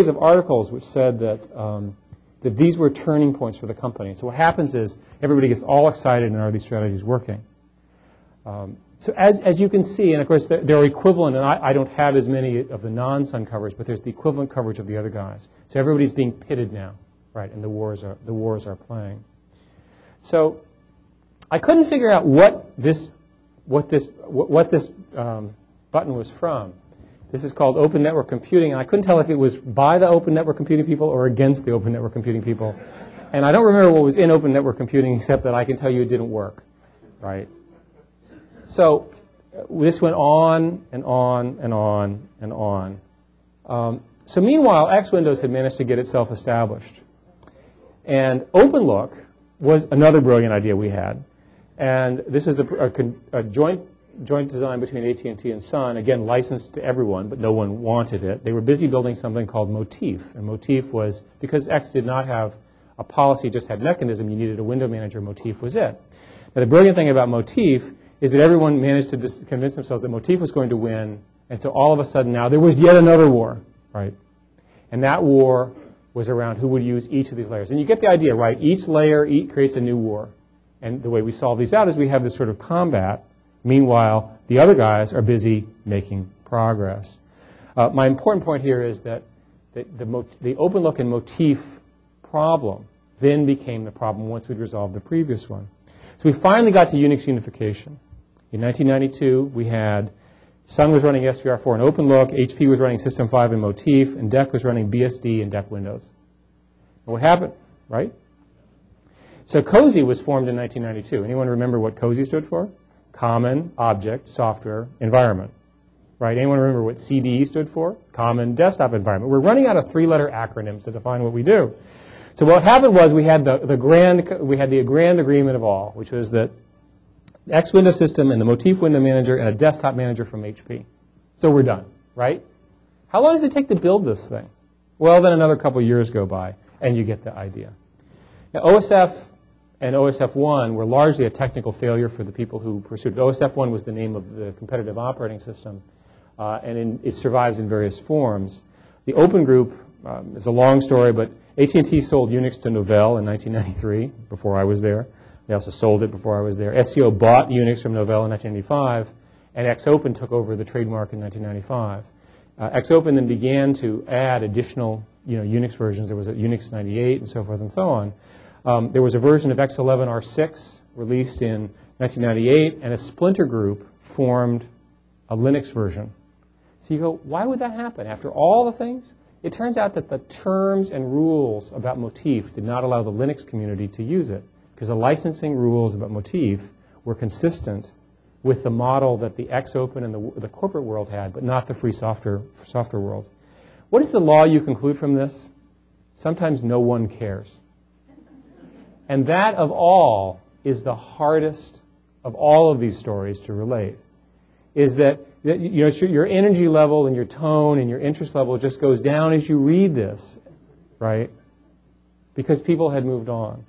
of articles which said that that these were turning points for the company. So what happens is everybody gets all excited and are these strategies working? So as you can see, and of course they're equivalent, and I don't have as many of the non-Sun coverage, but there's the equivalent coverage of the other guys. So everybody's being pitted now, right? And the wars are playing. So I couldn't figure out what this button was from. This is called Open Network Computing, and I couldn't tell if it was by the Open Network Computing people or against the Open Network Computing people. And I don't remember what was in Open Network Computing, except that I can tell you it didn't work, right? So This went on and on and on and on. So meanwhile, X Windows had managed to get itself established. And OpenLook was another brilliant idea we had. And this is a joint design between AT&T and Sun, again licensed to everyone, but no one wanted it. They were busy building something called Motif. And Motif was, because X did not have a policy, just had mechanism, you needed a window manager, Motif was it. Now the brilliant thing about Motif is that everyone managed to convince themselves that Motif was going to win, and so all of a sudden now there was yet another war, right? And that war was around who would use each of these layers. And you get the idea, right? Each layer creates a new war. And the way we solve these out is we have this sort of combat. Meanwhile, the other guys are busy making progress. My important point here is that the OpenLook and Motif problem then became the problem once we'd resolved the previous one. So we finally got to Unix unification. In 1992, we had Sun was running SVR4 and OpenLook, HP was running System 5 and Motif, and DEC was running BSD and DEC Windows. And what happened, right? So COSY was formed in 1992. Anyone remember what COSY stood for? Common Object Software Environment, right? Anyone remember what CDE stood for? Common Desktop Environment. We're running out of three-letter acronyms to define what we do. So what happened was we had the grand agreement of all, which was that the X Window System and the Motif Window Manager and a desktop manager from HP. So we're done, right? How long does it take to build this thing? Well, then another couple years go by, and you get the idea. Now, OSF and OSF1 were largely a technical failure for the people who pursued it. OSF1 was the name of the competitive operating system, it survives in various forms. The Open Group is a long story, but AT&T sold Unix to Novell in 1993, before I was there. They also sold it before I was there. SCO bought Unix from Novell in 1995, and XOpen took over the trademark in 1995. XOpen then began to add additional Unix versions. There was a Unix 98 and so forth and so on. There was a version of X11R6 released in 1998, and a splinter group formed a Linux version. So you go, why would that happen? After all the things? It turns out that the terms and rules about Motif did not allow the Linux community to use it, because the licensing rules about Motif were consistent with the model that the XOpen and the corporate world had, but not the free software world. What is the law you conclude from this? Sometimes no one cares. And that of all is the hardest of all of these stories to relate, is that your energy level and your tone and your interest level just goes down as you read this, right? Because people had moved on.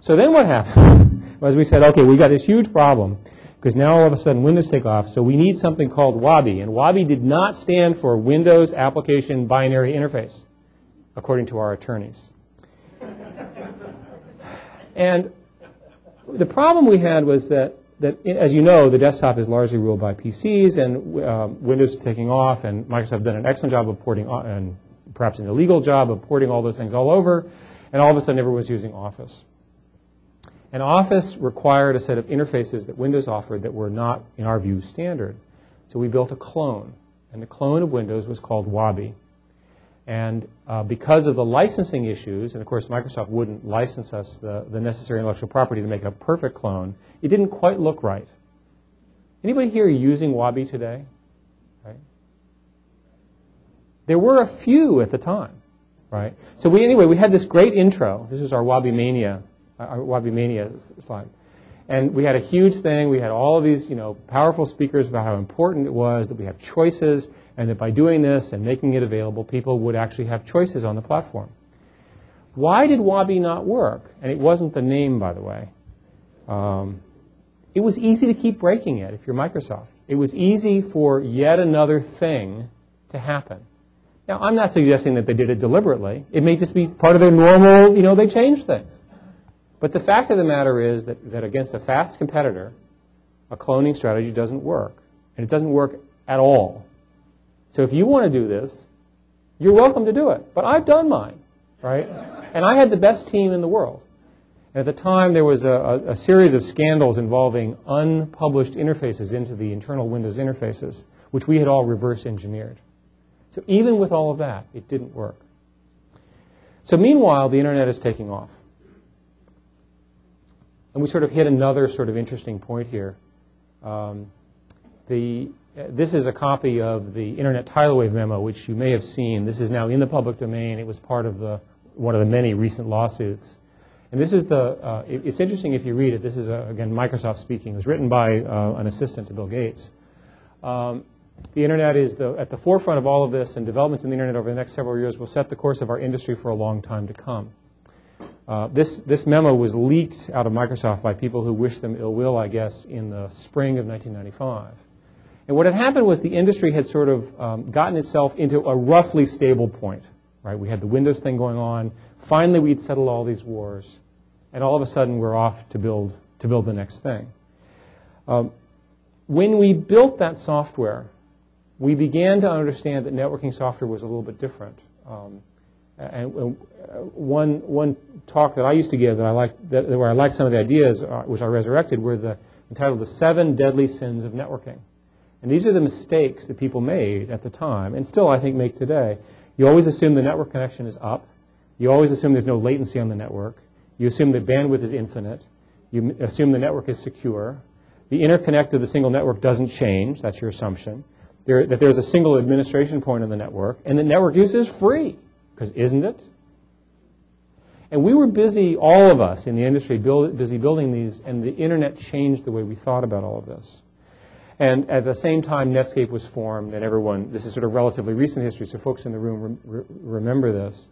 So then what happened was we said, okay, we got this huge problem because now all of a sudden Windows take off, so we need something called WABI. And WABI did not stand for Windows Application Binary Interface, according to our attorneys. And the problem we had was that, as you know, the desktop is largely ruled by PCs, and Windows is taking off, and Microsoft done an excellent job of porting, and perhaps an illegal job of porting all those things all over. And all of a sudden, everyone was using Office. And Office required a set of interfaces that Windows offered that were not, in our view, standard. So we built a clone. And the clone of Windows was called WABI. And because of the licensing issues, and of course, Microsoft wouldn't license us the necessary intellectual property to make a perfect clone, it didn't quite look right. Anybody here using WABI today? Right? There were a few at the time. Right. So we had this great intro. This was our WABI Mania slide. And we had a huge thing. We had all of these powerful speakers about how important it was that we have choices, and that by doing this and making it available, people would actually have choices on the platform. Why did WABI not work? And it wasn't the name, by the way. It was easy to keep breaking it if you're Microsoft. It was easy for yet another thing to happen. Now, I'm not suggesting that they did it deliberately. It may just be part of their normal, they change things. But the fact of the matter is that against a fast competitor, a cloning strategy doesn't work. And it doesn't work at all. So if you want to do this, you're welcome to do it. But I've done mine, right? And I had the best team in the world. And at the time, there was a series of scandals involving unpublished interfaces into the internal Windows interfaces, which we had all reverse engineered. So even with all of that, it didn't work. So meanwhile, the internet is taking off. And we sort of hit another sort of interesting point here. This is a copy of the Internet Tidal Wave memo, which you may have seen. This is now in the public domain. It was part of one of the many recent lawsuits. And this is the, it's interesting if you read it. This is, again, Microsoft speaking. It was written by an assistant to Bill Gates. The Internet is at the forefront of all of this, and developments in the Internet over the next several years will set the course of our industry for a long time to come. This memo was leaked out of Microsoft by people who wished them ill will, I guess, in the spring of 1995. And what had happened was the industry had sort of gotten itself into a roughly stable point, right? We had the Windows thing going on. Finally, we'd settle all these wars. And all of a sudden, we're off to build the next thing. When we built that software, we began to understand that networking software was a little bit different. And one talk that I used to give where I liked some of the ideas, which I resurrected, were entitled The Seven Deadly Sins of Networking. And these are the mistakes that people made at the time, and still, I think, make today. You always assume the network connection is up. You always assume there's no latency on the network. You assume the bandwidth is infinite. You assume the network is secure. The interconnect of the single network doesn't change. That's your assumption. That there's a single administration point on the network, and the network use is free, because isn't it? And we were busy, all of us in the industry, busy building these, and the Internet changed the way we thought about all of this. And at the same time, Netscape was formed, and everyone, this is sort of relatively recent history, so folks in the room remember this.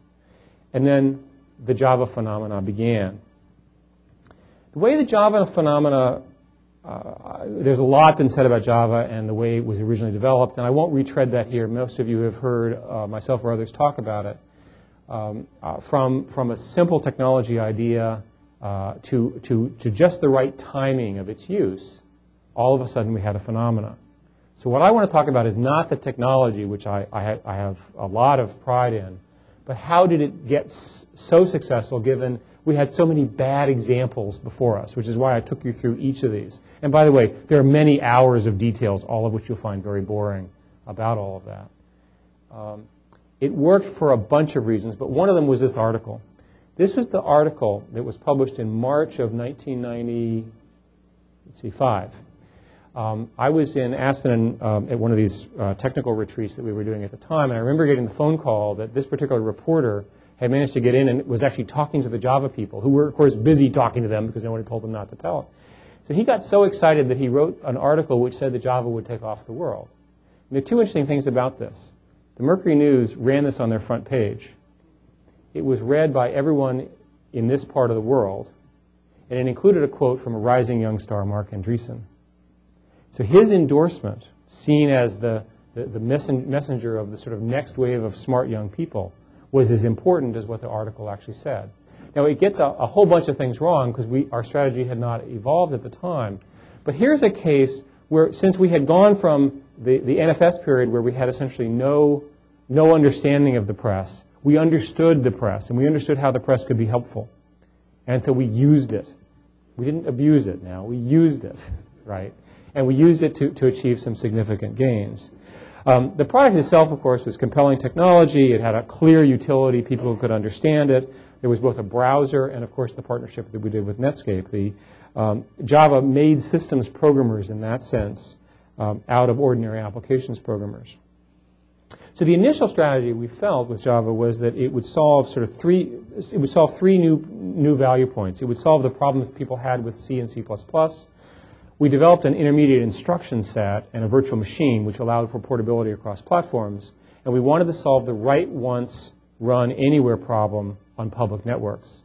And then the Java phenomena began. The way the Java phenomena, there's a lot been said about Java and the way it was originally developed, and I won't retread that here. Most of you have heard myself or others talk about it. From a simple technology idea to just the right timing of its use, all of a sudden we had a phenomenon. So what I want to talk about is not the technology, which I have a lot of pride in, but how did it get so successful given we had so many bad examples before us, which is why I took you through each of these. And by the way, there are many hours of details, all of which you'll find very boring about all of that. It worked for a bunch of reasons, but one of them was this article. This was the article that was published in March of 1995. I was in Aspen at one of these technical retreats that we were doing at the time, and I remember getting the phone call that this particular reporter had managed to get in and was actually talking to the Java people, who were, of course, busy talking to them because no one had told them not to tell them. So he got so excited that he wrote an article which said that Java would take off the world. And there are two interesting things about this. The Mercury News ran this on their front page. It was read by everyone in this part of the world, and it included a quote from a rising young star, Mark Andreessen. So his endorsement, seen as the messenger of the sort of next wave of smart young people, was as important as what the article actually said. Now, it gets a whole bunch of things wrong because our strategy had not evolved at the time. But here's a case where, since we had gone from the NFS period where we had essentially no understanding of the press, we understood the press, and we understood how the press could be helpful. And so we used it. We didn't abuse it now. We used it, right? And we used it to achieve some significant gains. The product itself, of course, was compelling technology. It had a clear utility. People could understand it. There was both a browser and, of course, the partnership that we did with Netscape. Java made systems programmers, in that sense, out of ordinary applications programmers. So the initial strategy we felt with Java was that it would solve sort of three new value points. It would solve the problems people had with C and C++. We developed an intermediate instruction set and a virtual machine, which allowed for portability across platforms. And we wanted to solve the write once, run anywhere problem on public networks.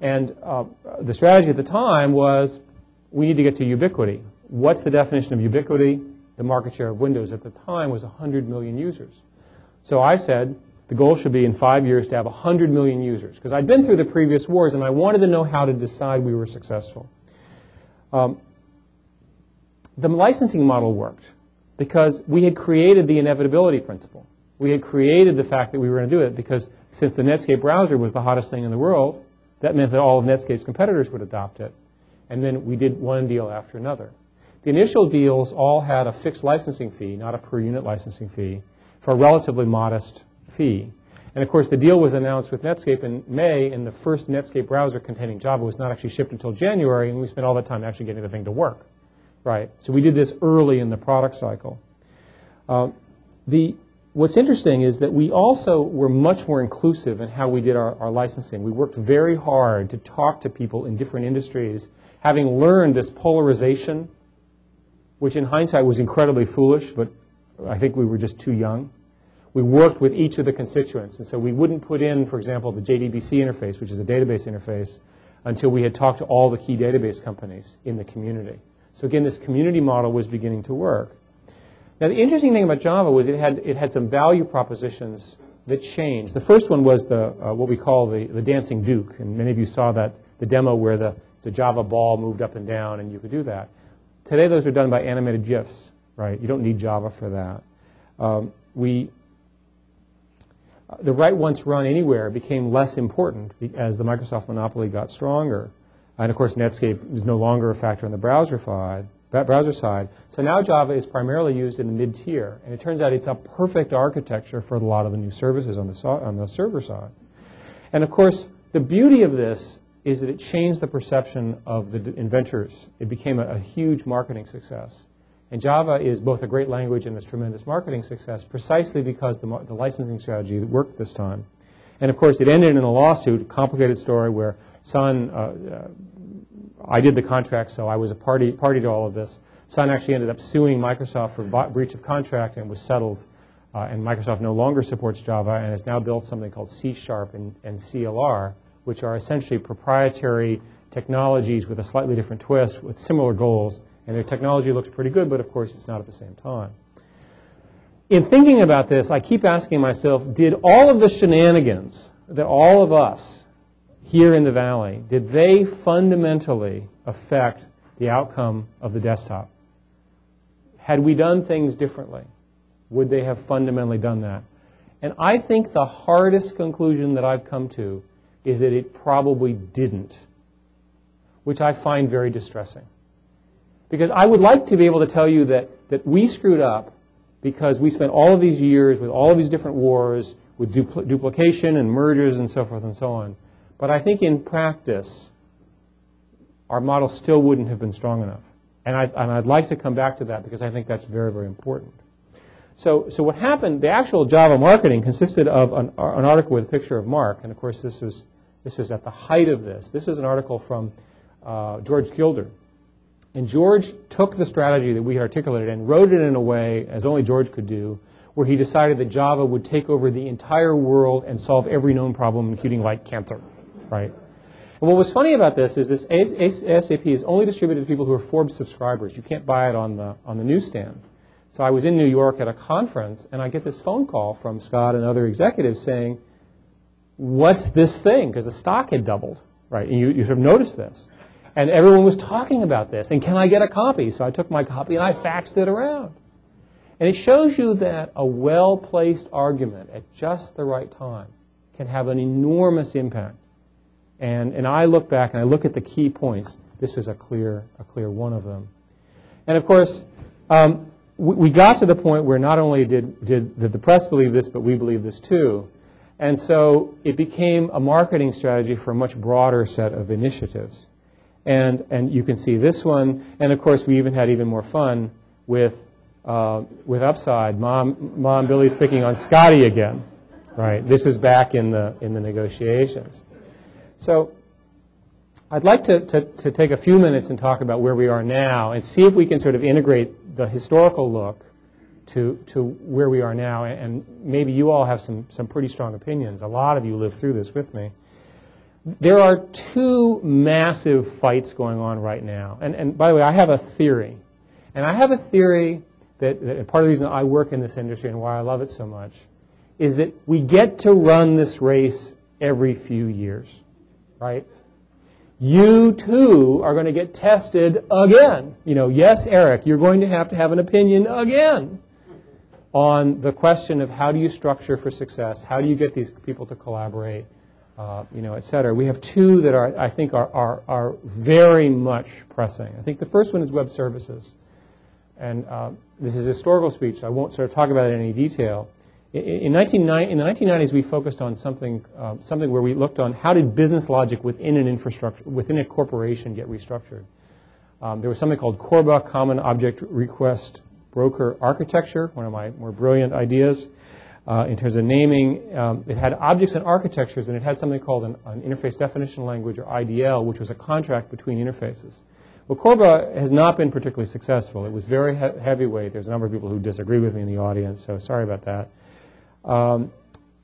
And the strategy at the time was we need to get to ubiquity. What's the definition of ubiquity? The market share of Windows at the time was 100 million users. So I said the goal should be in 5 years to have 100 million users, because I'd been through the previous wars, and I wanted to know how to decide we were successful. The licensing model worked because we had created the inevitability principle. We had created the fact that we were going to do it because since the Netscape browser was the hottest thing in the world, that meant that all of Netscape's competitors would adopt it. And then we did one deal after another. The initial deals all had a fixed licensing fee, not a per-unit licensing fee, for a relatively modest fee. And of course, the deal was announced with Netscape in May, and the first Netscape browser containing Java was not actually shipped until January, and we spent all that time actually getting the thing to work. right? So we did this early in the product cycle. What's interesting is that we also were much more inclusive in how we did our licensing. We worked very hard to talk to people in different industries, having learned this polarization, which in hindsight was incredibly foolish, but I think we were just too young. We worked with each of the constituents, and so we wouldn't put in, for example, the JDBC interface, which is a database interface, until we had talked to all the key database companies in the community. So again, this community model was beginning to work. Now, the interesting thing about Java was it had some value propositions that changed. The first one was what we call the dancing Duke, and many of you saw that, the demo where the Java ball moved up and down, and you could do that. Today, those are done by animated GIFs, right? You don't need Java for that. The right once run anywhere became less important as the Microsoft monopoly got stronger. And of course, Netscape was no longer a factor on the browser side. So now Java is primarily used in the mid-tier. And it turns out it's a perfect architecture for a lot of the new services on the server side. And of course, the beauty of this is that it changed the perception of the inventors. It became a huge marketing success. And Java is both a great language and this tremendous marketing success precisely because the licensing strategy worked this time. And of course, it ended in a lawsuit, a complicated story where Sun, I did the contract, so I was a party to all of this. Sun actually ended up suing Microsoft for breach of contract and was settled. And Microsoft no longer supports Java and has now built something called C# and CLR, which are essentially proprietary technologies with a slightly different twist with similar goals. And their technology looks pretty good, but of course it's not at the same time. In thinking about this, I keep asking myself, did all of the shenanigans that all of us here in the Valley, did they fundamentally affect the outcome of the desktop? Had we done things differently, would they have fundamentally done that? And I think the hardest conclusion that I've come to is that it probably didn't, which I find very distressing. Because I would like to be able to tell you that we screwed up because we spent all of these years with all of these different wars with duplication and mergers and so forth and so on. But I think in practice, our model still wouldn't have been strong enough. And, I'd like to come back to that because I think that's very, very important. So what happened, the actual Java marketing consisted of an article with a picture of Mark. And of course, this was at the height of this. This was an article from George Gilder. And George took the strategy that we articulated and wrote it in a way, as only George could do, where he decided that Java would take over the entire world and solve every known problem, including like cancer, right? And what was funny about this is this ASAP is only distributed to people who are Forbes subscribers. You can't buy it on the newsstand. So I was in New York at a conference, and I get this phone call from Scott and other executives saying, what's this thing? Because the stock had doubled, right? And you have noticed this. And everyone was talking about this, and can I get a copy? So I took my copy and I faxed it around. And it shows you that a well-placed argument at just the right time can have an enormous impact. And I look back and I look at the key points. This was a clear one of them. And of course, we got to the point where not only did the press believe this, but we believe this too. And so it became a marketing strategy for a much broader set of initiatives. And you can see this one, and of course we even had even more fun with Upside. Mom, Billy's picking on Scotty again, right? This was back in the negotiations. So I'd like to take a few minutes and talk about where we are now and see if we can sort of integrate the historical look to where we are now. And maybe you all have some pretty strong opinions. A lot of you lived through this with me. There are two massive fights going on right now. And by the way, I have a theory. And I have a theory that part of the reason I work in this industry and why I love it so much is that we get to run this race every few years, right? You, too, are going to get tested again. You know, yes, Eric, you're going to have an opinion again on the question of how do you structure for success, how do you get these people to collaborate, you know, et cetera. We have two that are, I think are very much pressing. I think the first one is web services. And this is a historical speech. I won't sort of talk about it in any detail. In the 1990s, we focused on something where we looked on how did business logic within a corporation get restructured. There was something called CORBA, Common Object Request Broker Architecture, one of my more brilliant ideas in terms of naming. It had objects and architectures, and it had something called an interface definition language, or IDL, which was a contract between interfaces. Well, CORBA has not been particularly successful. It was very heavyweight. There's a number of people who disagree with me in the audience, so sorry about that.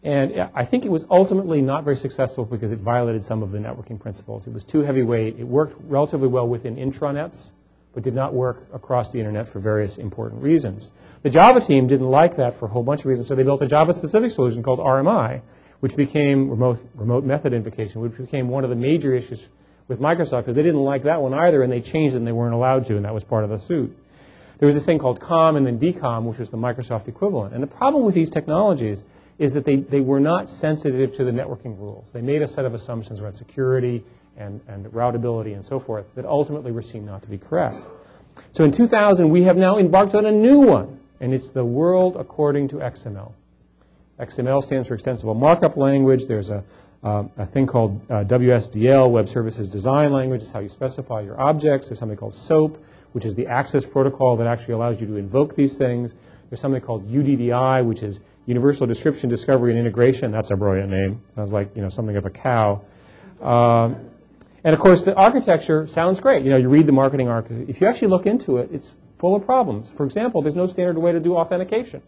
And I think it was ultimately not very successful because it violated some of the networking principles. It was too heavyweight. It worked relatively well within intranets, but did not work across the internet for various important reasons. The Java team didn't like that for a whole bunch of reasons, so they built a Java-specific solution called RMI, which became remote method invocation, which became one of the major issues with Microsoft, because they didn't like that one either, and they changed it and they weren't allowed to, and that was part of the suit. There was this thing called COM and then DCOM, which was the Microsoft equivalent. And the problem with these technologies is that they were not sensitive to the networking rules. They made a set of assumptions around security and routability and so forth that ultimately were seen not to be correct. So in 2000, we have now embarked on a new one, and it's the world according to XML. XML stands for Extensible Markup Language. There's a thing called WSDL, Web Services Design Language, is how you specify your objects. There's something called SOAP, which is the access protocol that actually allows you to invoke these things. There's something called UDDI, which is Universal Description, Discovery, and Integration. That's a brilliant name. Sounds like, you know, something of a cow. And of course, the architecture sounds great. You know, you read the marketing architecture. If you actually look into it, it's full of problems. For example, there's no standard way to do authentication.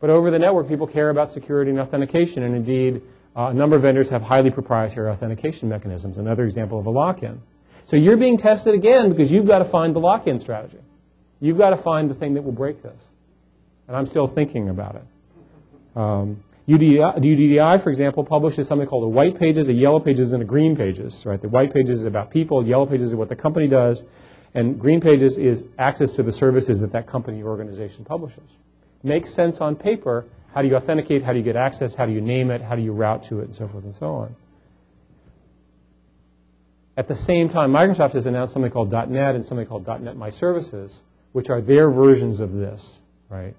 But over the network, people care about security and authentication, and indeed, a number of vendors have highly proprietary authentication mechanisms, another example of a lock-in. So you're being tested again because you've got to find the lock-in strategy. You've got to find the thing that will break this. And I'm still thinking about it. UDDI, for example, publishes something called a white pages, a yellow pages, and a green pages. Right? The white pages is about people, yellow pages is what the company does, and green pages is access to the services that that company or organization publishes. Makes sense on paper. How do you authenticate? How do you get access? How do you name it? How do you route to it? And so forth and so on. At the same time, Microsoft has announced something called .NET and something called .NET My Services, which are their versions of this, right?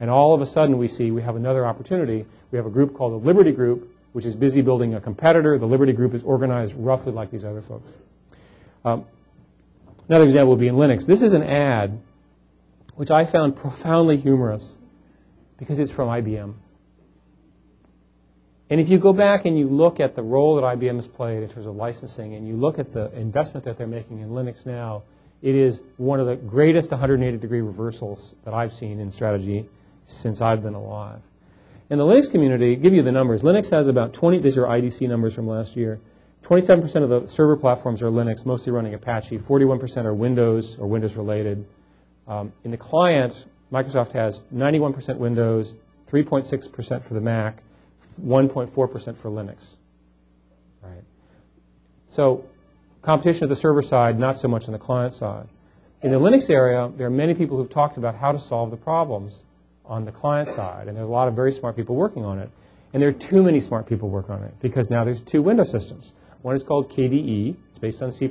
And all of a sudden we see we have another opportunity. We have a group called the Liberty Group, which is busy building a competitor. The Liberty Group is organized roughly like these other folks. Another example would be in Linux. This is an ad which I found profoundly humorous, because it's from IBM. And if you go back and you look at the role that IBM has played in terms of licensing, and you look at the investment that they're making in Linux now, it is one of the greatest 180-degree reversals that I've seen in strategy since I've been alive. In the Linux community, give you the numbers. Linux has about 20, these are IDC numbers from last year, 27% of the server platforms are Linux, mostly running Apache, 41% are Windows or Windows-related. In the client, Microsoft has 91% Windows, 3.6% for the Mac, 1.4% for Linux. Right. So competition at the server side, not so much on the client side. In the Linux area, there are many people who've talked about how to solve the problems on the client side, and there are a lot of very smart people working on it. And there are too many smart people working on it, because now there's two Windows systems. One is called KDE, it's based on C++.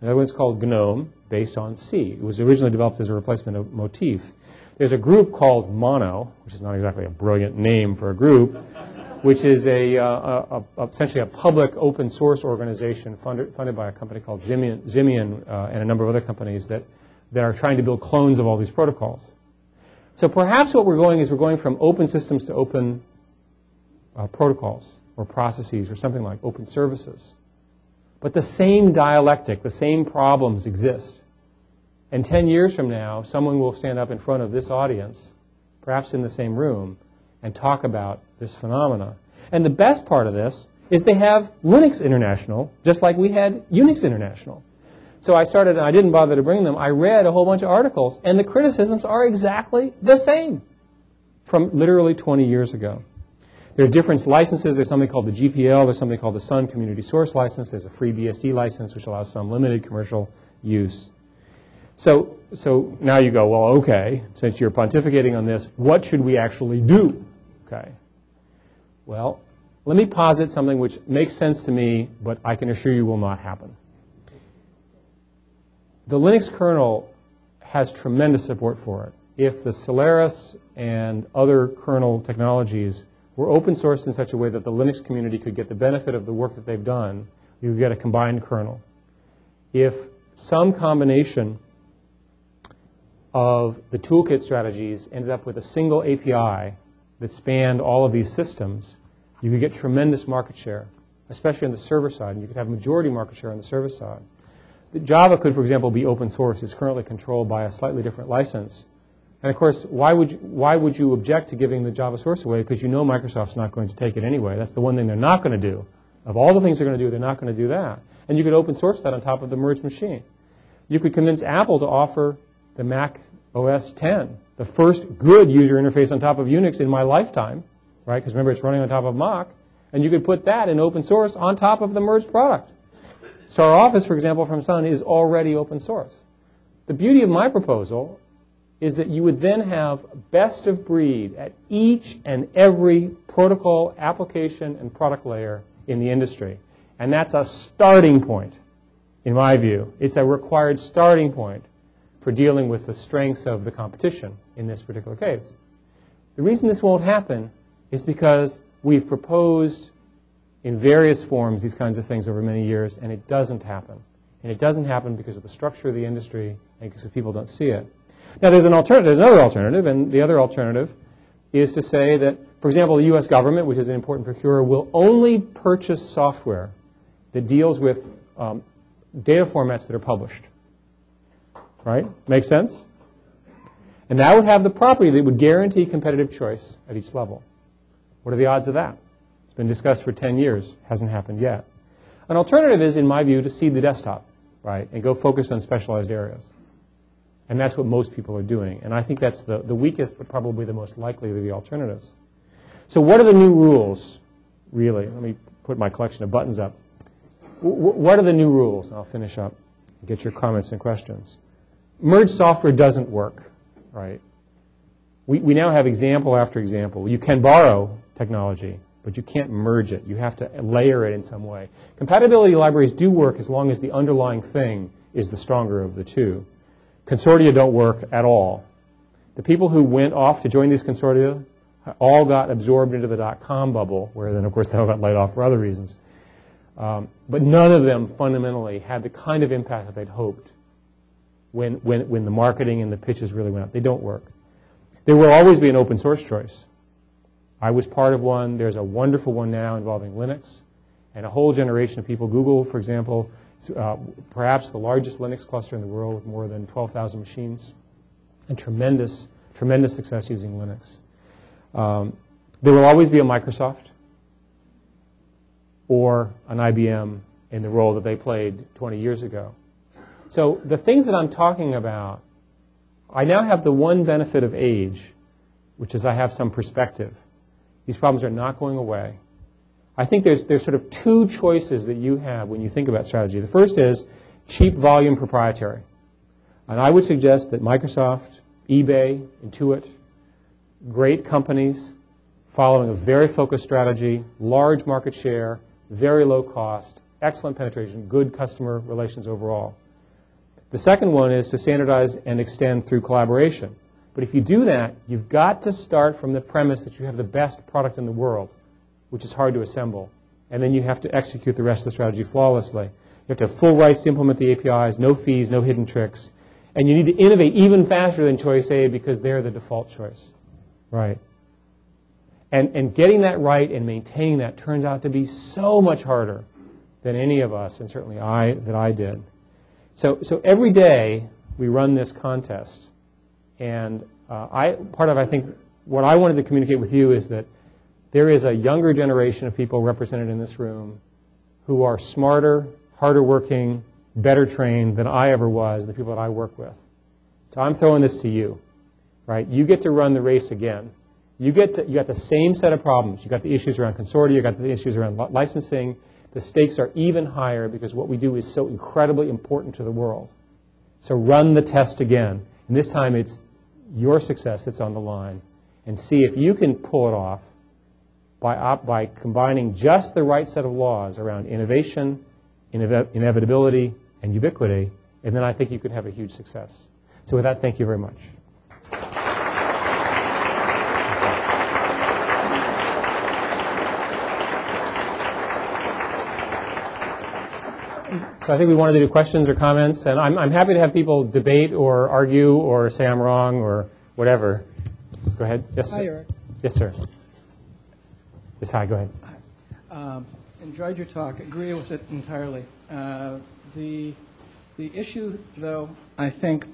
Another one's called GNOME, based on C. It was originally developed as a replacement of Motif. There's a group called Mono, which is not exactly a brilliant name for a group, which is essentially a public open source organization funded by a company called Zimian and a number of other companies that are trying to build clones of all these protocols. So perhaps what we're going is we're going from open systems to open protocols or processes or something like open services. But the same dialectic, the same problems exist. And 10 years from now, someone will stand up in front of this audience, perhaps in the same room, and talk about this phenomena. And the best part of this is they have Linux International, just like we had Unix International. So I started, and I didn't bother to bring them. I read a whole bunch of articles, and the criticisms are exactly the same from literally 20 years ago. There are different licenses. There's something called the GPL. There's something called the Sun Community Source License. There's a free BSD license, which allows some limited commercial use. So now you go, well, okay, since you're pontificating on this, what should we actually do? Okay. Well, let me posit something which makes sense to me, but I can assure you will not happen. The Linux kernel has tremendous support for it. If the Solaris and other kernel technologies were open sourced in such a way that the Linux community could get the benefit of the work that they've done, you get a combined kernel. if some combination of the toolkit strategies ended up with a single API that spanned all of these systems, you could get tremendous market share, especially on the server side. And you could have majority market share on the server side. Java could, for example, be open source. It's currently controlled by a slightly different license. And of course, why would you object to giving the Java source away? Because you know Microsoft's not going to take it anyway. That's the one thing they're not going to do. Of all the things they're going to do, they're not going to do that. And you could open source that on top of the merge machine. You could convince Apple to offer the Mac OS X, the first good user interface on top of Unix in my lifetime, right? Because remember, it's running on top of Mach. And you could put that in open source on top of the merged product. StarOffice, for example, from Sun is already open source. The beauty of my proposal is that you would then have best of breed at each and every protocol, application, and product layer in the industry. And that's a starting point, in my view. It's a required starting point for dealing with the strengths of the competition in this particular case. The reason this won't happen is because we've proposed in various forms these kinds of things over many years, and it doesn't happen. And it doesn't happen because of the structure of the industry and because people don't see it. Now, there's another alternative, and the other alternative is to say that, for example, the US government, which is an important procurer, will only purchase software that deals with data formats that are published. Right? Makes sense? And that would have the property that would guarantee competitive choice at each level. What are the odds of that? It's been discussed for 10 years. Hasn't happened yet. An alternative is, in my view, to cede the desktop, right, and go focus on specialized areas. And that's what most people are doing. And I think that's the weakest, but probably the most likely of the alternatives. So what are the new rules, really? Let me put my collection of buttons up. What are the new rules? And I'll finish up and get your comments and questions. Merged software doesn't work, right? We now have example after example. You can borrow technology, but you can't merge it. You have to layer it in some way. Compatibility libraries do work as long as the underlying thing is the stronger of the two. Consortia don't work at all. The people who went off to join these consortia all got absorbed into the dot-com bubble, where then, of course, they all got laid off for other reasons. But none of them fundamentally had the kind of impact that they'd hoped when the marketing and the pitches really went up. They don't work. There will always be an open source choice. I was part of one. There's a wonderful one now involving Linux and a whole generation of people. Google, for example, perhaps the largest Linux cluster in the world with more than 12,000 machines and tremendous, tremendous success using Linux. There will always be a Microsoft or an IBM in the role that they played 20 years ago. So the things that I'm talking about, I now have the one benefit of age, which is I have some perspective. These problems are not going away. I think there's sort of two choices that you have when you think about strategy. The first is cheap, volume, proprietary. And I would suggest that Microsoft, eBay, Intuit, great companies following a very focused strategy, large market share, very low cost, excellent penetration, good customer relations overall. The second one is to standardize and extend through collaboration. But if you do that, you've got to start from the premise that you have the best product in the world, which is hard to assemble. And then you have to execute the rest of the strategy flawlessly. You have to have full rights to implement the APIs, no fees, no hidden tricks. And you need to innovate even faster than choice A because they're the default choice. Right. And getting that right and maintaining that turns out to be so much harder than any of us, and certainly I did. So every day we run this contest. And I think, what I wanted to communicate with you is that there is a younger generation of people represented in this room who are smarter, harder working, better trained than I ever was, the people that I work with. So I'm throwing this to you, right? You get to run the race again. You got the same set of problems. You got the issues around consortia. You got the issues around licensing. The stakes are even higher because what we do is so incredibly important to the world. So run the test again. And this time it's your success that's on the line. And see if you can pull it off by combining just the right set of laws around innovation, inevitability, and ubiquity, and then I think you could have a huge success. So with that, thank you very much. So I think we wanted to do questions or comments, and I'm happy to have people debate or argue or say I'm wrong or whatever. Go ahead. Yes, sir. Hi, Eric. Yes, sir. Yes, hi. Go ahead. Enjoyed your talk. Agree with it entirely. The issue, though, I think,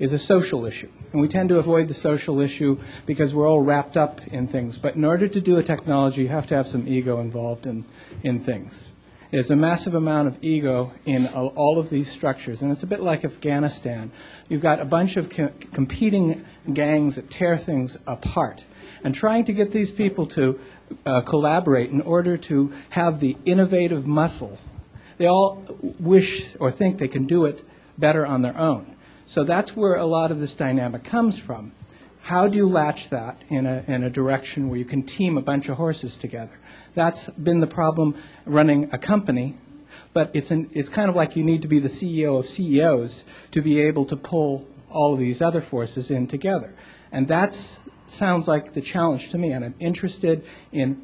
is a social issue. And we tend to avoid the social issue because we're all wrapped up in things. But in order to do a technology, you have to have some ego involved in things. There's a massive amount of ego in all of these structures, and it's a bit like Afghanistan. You've got a bunch of competing gangs that tear things apart, and trying to get these people to collaborate in order to have the innovative muscle. They all wish or think they can do it better on their own. So that's where a lot of this dynamic comes from. How do you latch that in a direction where you can team a bunch of horses together? That's been the problem running a company, but it's kind of like you need to be the CEO of CEOs to be able to pull all of these other forces in together. And that sounds like the challenge to me, and I'm interested in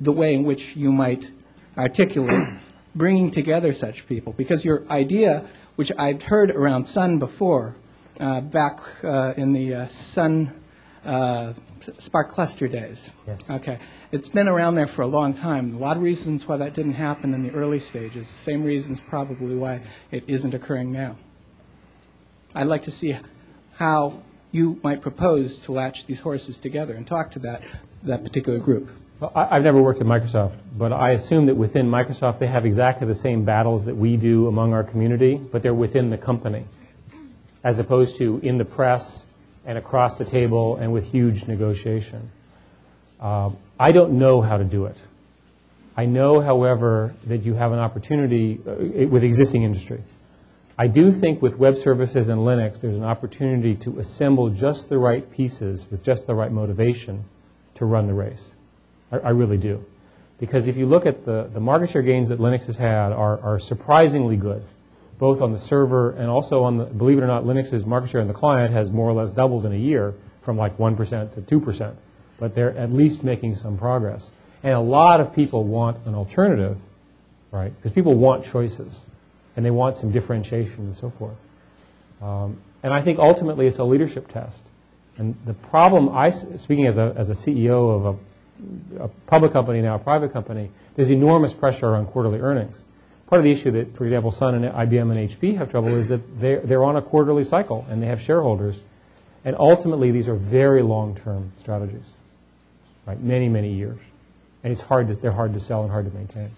the way in which you might articulate bringing together such people, because your idea, which I'd heard around Sun before, back in the Sun Spark Cluster days. Yes. Okay. It's been around there for a long time. A lot of reasons why that didn't happen in the early stages. Same reasons probably why it isn't occurring now. I'd like to see how you might propose to latch these horses together and talk to that particular group. Well, I've never worked at Microsoft, but I assume that within Microsoft they have exactly the same battles that we do among our community, but they're within the company, as opposed to in the press and across the table and with huge negotiation. I don't know how to do it. I know, however, that you have an opportunity with existing industry. I do think with web services and Linux, there's an opportunity to assemble just the right pieces with just the right motivation to run the race. I really do. Because if you look at the market share gains that Linux has had are surprisingly good, both on the server and also on the, believe it or not, Linux's market share in the client has more or less doubled in a year from like 1% to 2%. But they're at least making some progress. And a lot of people want an alternative, right? Because people want choices, and they want some differentiation and so forth. And I think ultimately it's a leadership test. And the problem, speaking as a CEO of a public company, now a private company, there's enormous pressure on quarterly earnings. Part of the issue that, for example, Sun and IBM and HP have trouble is that they're on a quarterly cycle, and they have shareholders. And ultimately, these are very long-term strategies. Right, many, many years. And it's hard to, they're hard to sell and hard to maintain.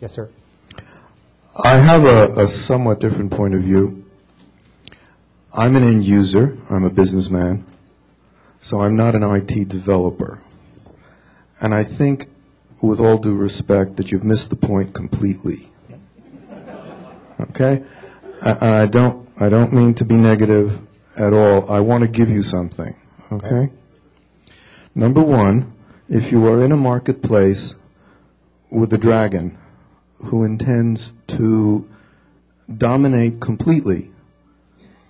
Yes, sir. I have a somewhat different point of view. I'm an end user. I'm a businessman. So I'm not an IT developer. And I think, with all due respect, that you've missed the point completely. Okay? I don't mean to be negative at all. I want to give you something. Okay? Number one, if you are in a marketplace with a dragon who intends to dominate completely,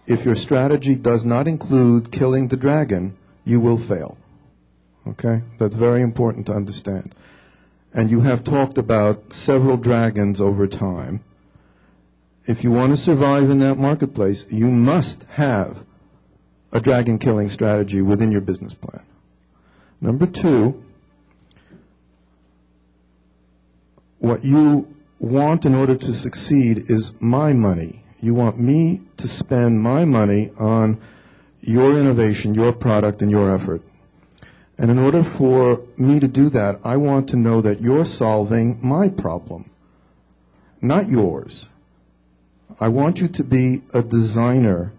if your strategy does not include killing the dragon, you will fail. Okay? That's very important to understand. And you have talked about several dragons over time. If you want to survive in that marketplace, you must have a dragon-killing strategy within your business plan. Number two, what you want in order to succeed is my money. You want me to spend my money on your innovation, your product, and your effort. And in order for me to do that, I want to know that you're solving my problem, not yours. I want you to be a designer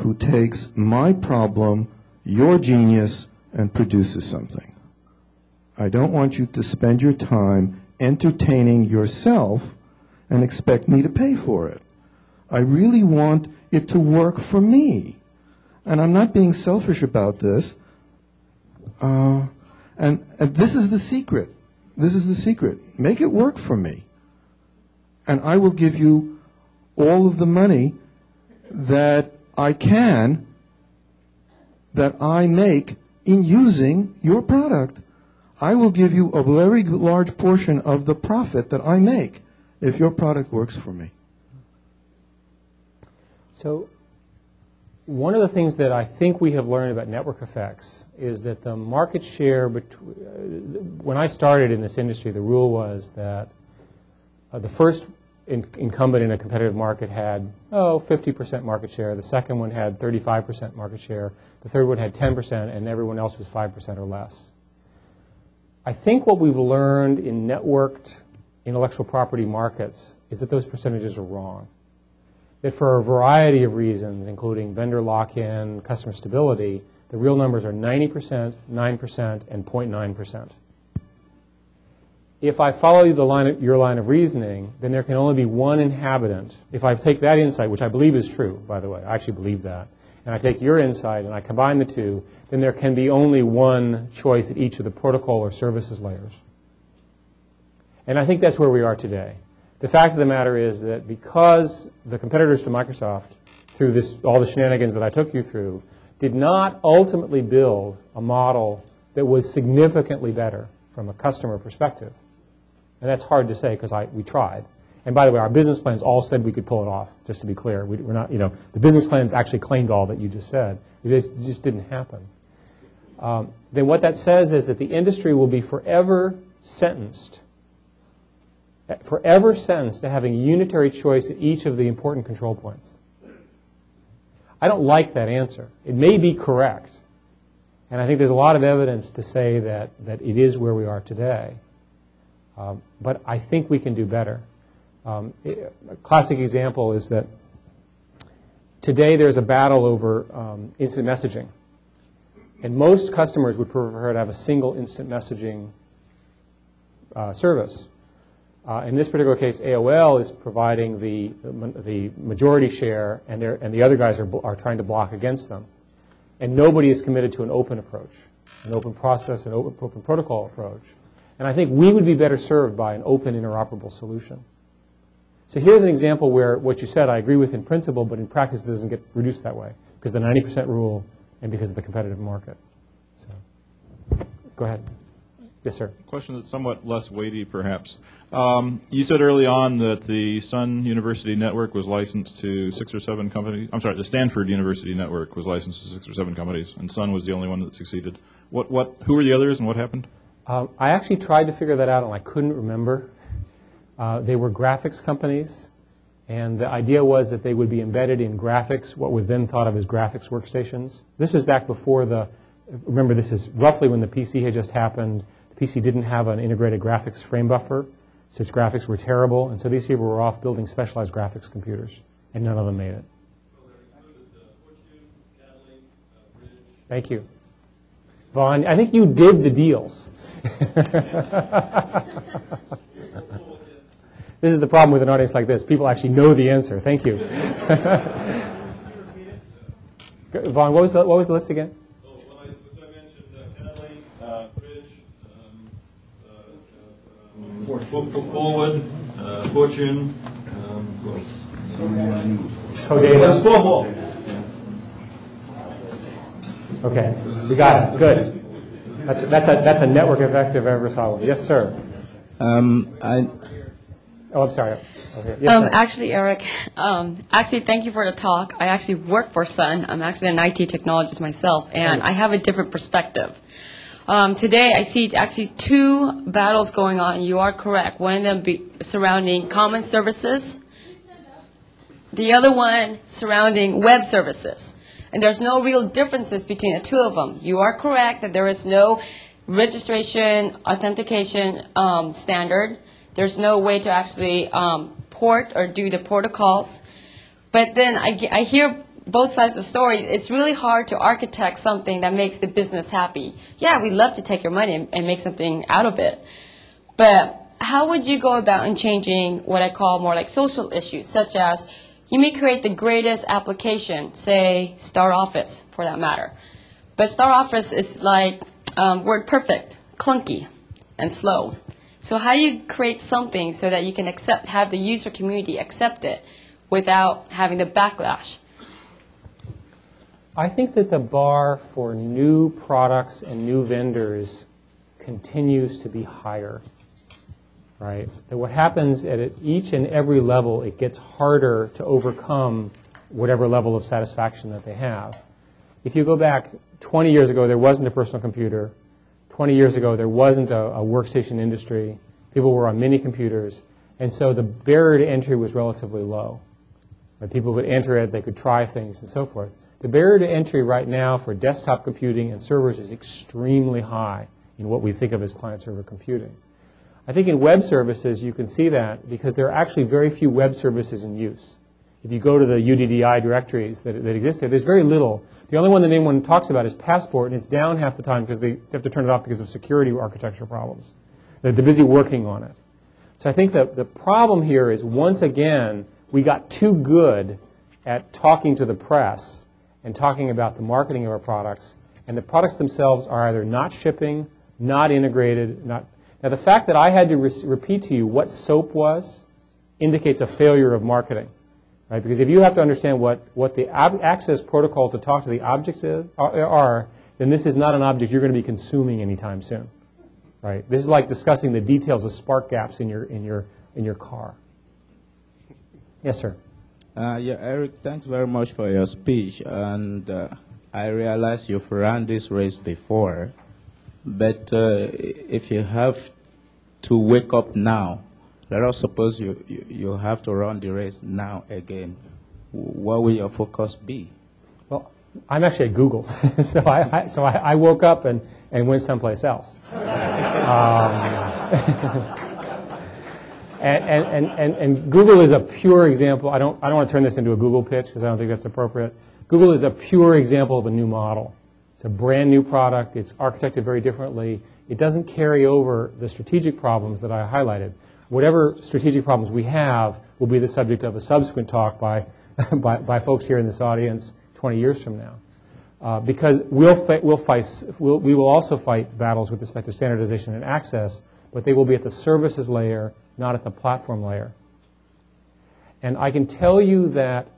who takes my problem, your genius, and produces something. I don't want you to spend your time entertaining yourself and expect me to pay for it. I really want it to work for me. And I'm not being selfish about this. And this is the secret. This is the secret. Make it work for me. And I will give you all of the money that I can, that I make, in using your product. I will give you a very large portion of the profit that I make if your product works for me. So one of the things that I think we have learned about network effects is that the market share, when I started in this industry, the rule was that the first incumbent in a competitive market had, 50% market share. The second one had 35% market share. The third one had 10%, and everyone else was 5% or less. I think what we've learned in networked intellectual property markets is that those percentages are wrong. That for a variety of reasons, including vendor lock-in, customer stability, the real numbers are 90%, 9%, and 0.9%. If I follow you your line of reasoning, then there can only be one inhabitant. If I take that insight, which I believe is true, by the way, I actually believe that, and I take your insight and I combine the two, then there can be only one choice at each of the protocol or services layers. And I think that's where we are today. The fact of the matter is that because the competitors to Microsoft, through all the shenanigans that I took you through, did not ultimately build a model that was significantly better from a customer perspective. And that's hard to say because we tried. And by the way, our business plans all said we could pull it off, just to be clear. We're not, the business plans actually claimed all that you just said. It just didn't happen. Then what that says is that the industry will be forever sentenced to having unitary choice at each of the important control points. I don't like that answer. It may be correct. And I think there's a lot of evidence to say that it is where we are today. But I think we can do better. A classic example is that today there's a battle over instant messaging. And most customers would prefer to have a single instant messaging service. In this particular case, AOL is providing the majority share, and the other guys are trying to block against them. And nobody is committed to an open approach, an open process, an open protocol approach. And I think we would be better served by an open, interoperable solution. So here's an example where what you said I agree with in principle, but in practice it doesn't get reduced that way because of the 90% rule and because of the competitive market. So, go ahead. Yes, sir. A question that's somewhat less weighty, perhaps. You said early on that the Sun University Network was licensed to 6 or 7 companies. I'm sorry, the Stanford University Network was licensed to 6 or 7 companies, and Sun was the only one that succeeded. Who were the others, and what happened? I actually tried to figure that out, and I couldn't remember. They were graphics companies, and the idea was that they would be embedded in graphics, what was then thought of as graphics workstations. This was back before remember, this is roughly when the PC had just happened. PC didn't have an integrated graphics frame buffer, so its graphics were terrible. And so these people were off building specialized graphics computers, and none of them made it. Thank you. Vaughn, I think you did the deals. This is the problem with an audience like this. People actually know the answer. Thank you. Vaughn, what was the list again? Forward, Fortune, of course. Okay, we got it. Good. That's a network effect if I ever saw one. Yes, sir. I'm sorry. Okay. Yes, actually, Eric, thank you for the talk. I actually work for Sun. I'm actually an IT technologist myself, and I have a different perspective. Today, I see actually 2 battles going on. You are correct. One of them surrounding common services. The other one surrounding web services. And there's no real differences between the 2 of them. You are correct that there is no registration, authentication standard. There's no way to actually port or do the protocols. But then I hear both sides of the story. It's really hard to architect something that makes the business happy. Yeah, we'd love to take your money and make something out of it. But how would you go about in changing what I call more like social issues, such as you may create the greatest application, say Star Office for that matter. But Star Office is like WordPerfect, clunky and slow. So how do you create something so that you can have the user community accept it without having the backlash? I think that the bar for new products and new vendors continues to be higher. right? That what happens at each and every level, it gets harder to overcome whatever level of satisfaction that they have. If you go back 20 years ago, there wasn't a personal computer. 20 years ago, there wasn't a workstation industry. People were on mini computers. And so the barrier to entry was relatively low. When people would enter it, they could try things and so forth. The barrier to entry right now for desktop computing and servers is extremely high in what we think of as client-server computing. I think in web services, you can see that because there are actually very few web services in use. If you go to the UDDI directories that exist there's very little. The only one that anyone talks about is Passport, and it's down half the time because they have to turn it off because of security architecture problems. They're busy working on it. So I think that the problem here is, once again, we got too good at talking to the press and talking about the marketing of our products, and the products themselves are either not shipping, not integrated, not... Now, the fact that I had to repeat to you what SOAP was indicates a failure of marketing. Right? Because if you have to understand what the access protocol to talk to the objects are, then this is not an object you're going to be consuming anytime soon. Right? This is like discussing the details of spark gaps in your car. Yes, sir. Yeah, Eric, thanks very much for your speech. And I realize you've run this race before, but if you have to wake up now, let us suppose you have to run the race now again. What will your focus be? Well, I'm actually at Google, so I woke up and went someplace else. And Google is a pure example. I don't want to turn this into a Google pitch because I don't think that's appropriate. Google is a pure example of a new model. It's a brand new product. It's architected very differently. It doesn't carry over the strategic problems that I highlighted. Whatever strategic problems we have will be the subject of a subsequent talk by folks here in this audience 20 years from now. Because we will also fight battles with respect to standardization and access, but they will be at the services layer, not at the platform layer. And I can tell you that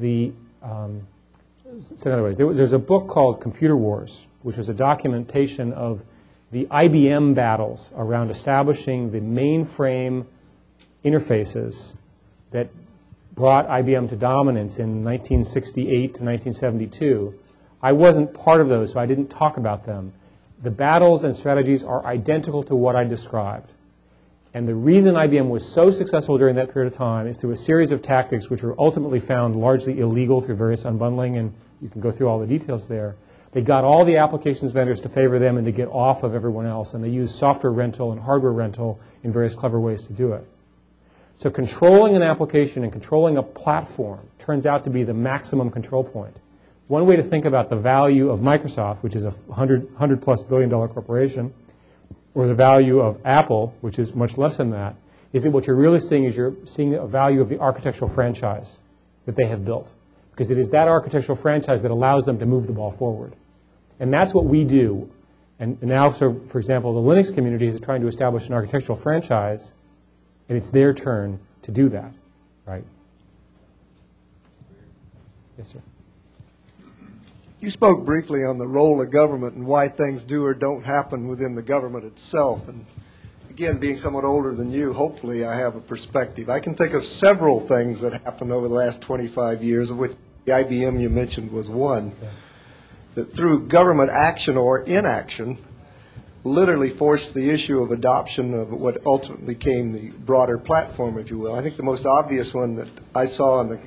the, in other ways, there's a book called Computer Wars, which was a documentation of the IBM battles around establishing the mainframe interfaces that brought IBM to dominance in 1968 to 1972. I wasn't part of those, so I didn't talk about them. The battles and strategies are identical to what I described. And the reason IBM was so successful during that period of time is through a series of tactics which were ultimately found largely illegal through various unbundling, and you can go through all the details there. They got all the applications vendors to favor them and to get off of everyone else, and they used software rental and hardware rental in various clever ways to do it. So controlling an application and controlling a platform turns out to be the maximum control point. One way to think about the value of Microsoft, which is a $100+ billion corporation, or the value of Apple, which is much less than that, is that what you're really seeing is you're seeing a value of the architectural franchise that they have built. Because it is that architectural franchise that allows them to move the ball forward. And that's what we do. And now, so for example, the Linux community is trying to establish an architectural franchise, and it's their turn to do that, right? Yes, sir. You spoke briefly on the role of government and why things do or don't happen within the government itself. And again, being somewhat older than you, hopefully I have a perspective. I can think of several things that happened over the last 25 years, of which the IBM you mentioned was one, that through government action or inaction literally forced the issue of adoption of what ultimately became the broader platform, if you will. I think the most obvious one that I saw in the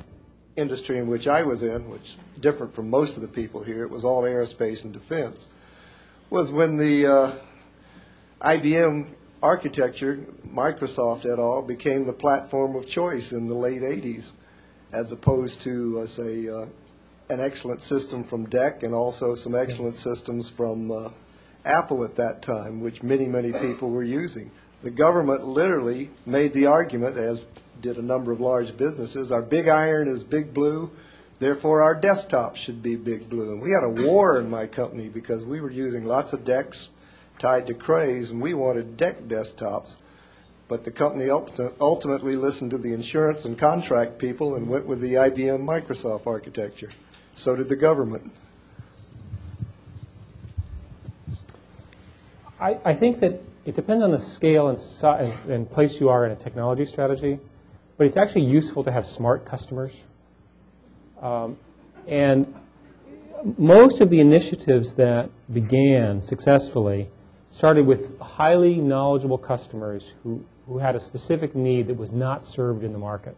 industry in which I was in, which is different from most of the people here, it was all aerospace and defense, was when the IBM architecture, Microsoft et al., became the platform of choice in the late 80s, as opposed to, say, an excellent system from DEC and also some excellent systems from Apple at that time, which many, many people were using. The government literally made the argument, as did a number of large businesses, our big iron is big blue, therefore our desktops should be big blue. And we had a war in my company because we were using lots of DECs tied to craze, and we wanted DEC desktops, but the company ultimately listened to the insurance and contract people and went with the IBM Microsoft architecture. So did the government. I think that It depends on the scale and place you are in a technology strategy, but it's actually useful to have smart customers. And most of the initiatives that began successfully started with highly knowledgeable customers who had a specific need that was not served in the market.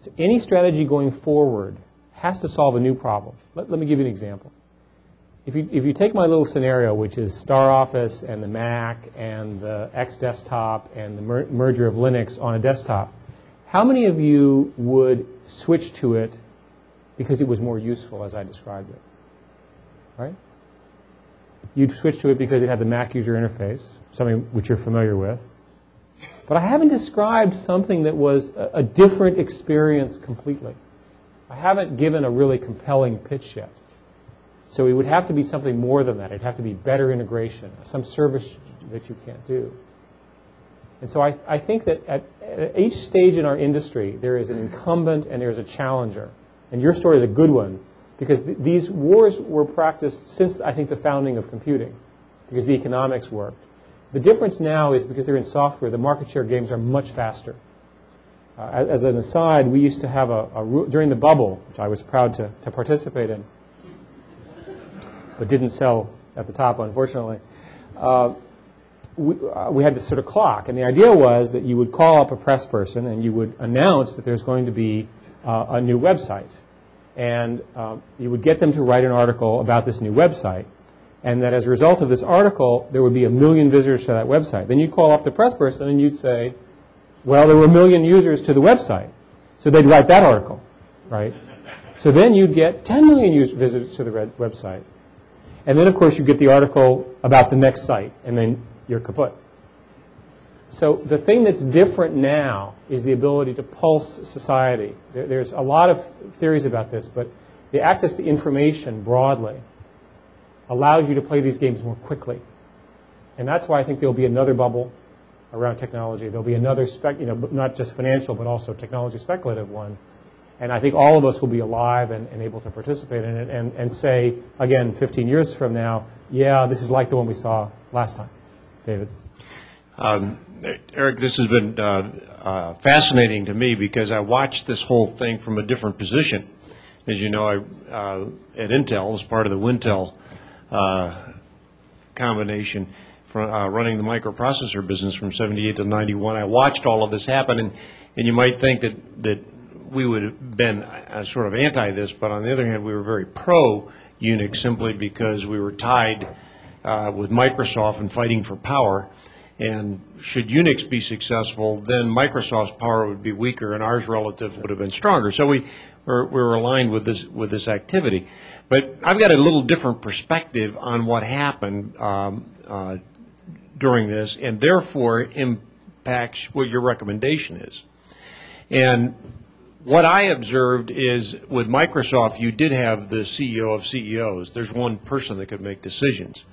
So any strategy going forward has to solve a new problem. Let me give you an example. If you take my little scenario, which is Star Office and the Mac and the X desktop and the merger of Linux on a desktop, how many of you would switch to it because it was more useful as I described it, right? You'd switch to it because it had the Mac user interface, something which you're familiar with. But I haven't described something that was a different experience completely. I haven't given a really compelling pitch yet. So it would have to be something more than that. It'd have to be better integration, some service that you can't do. And so I think that at each stage in our industry, there is an incumbent and there's a challenger. And your story is a good one, because these wars were practiced since, I think, the founding of computing, because the economics worked. The difference now is because they're in software, the market share games are much faster. As an aside, we used to have during the bubble, which I was proud to participate in, but didn't sell at the top, unfortunately, we had this sort of clock. And the idea was that you would call up a press person and you would announce that there's going to be a new website. And you would get them to write an article about this new website. And that as a result of this article, there would be 1 million visitors to that website. Then you'd call up the press person and you'd say, well, there were 1 million users to the website, so they'd write that article, right? So then you'd get 10 million visitors to the website. And then, of course, you get the article about the next site, and then you're kaput. So the thing that's different now is the ability to pulse society. There's a lot of theories about this, but the access to information broadly allows you to play these games more quickly. And that's why I think there'll be another bubble around technology. There'll be another, not just financial, but also technology speculative one. And I think all of us will be alive and able to participate in it and say, again, 15 years from now, yeah, this is like the one we saw last time. David. Eric, this has been fascinating to me because I watched this whole thing from a different position. As you know, at Intel, as part of the Wintel combination, from running the microprocessor business from 78 to 91. I watched all of this happen, and you might think that we would have been sort of anti this, but on the other hand, we were very pro Unix simply because we were tied with Microsoft and fighting for power. And should Unix be successful, then Microsoft's power would be weaker and ours relative would have been stronger. So we were aligned with this activity. But I've got a little different perspective on what happened during this, and therefore impacts what your recommendation is. And what I observed is with Microsoft, you did have the CEO of CEOs. There's one person that could make decisions.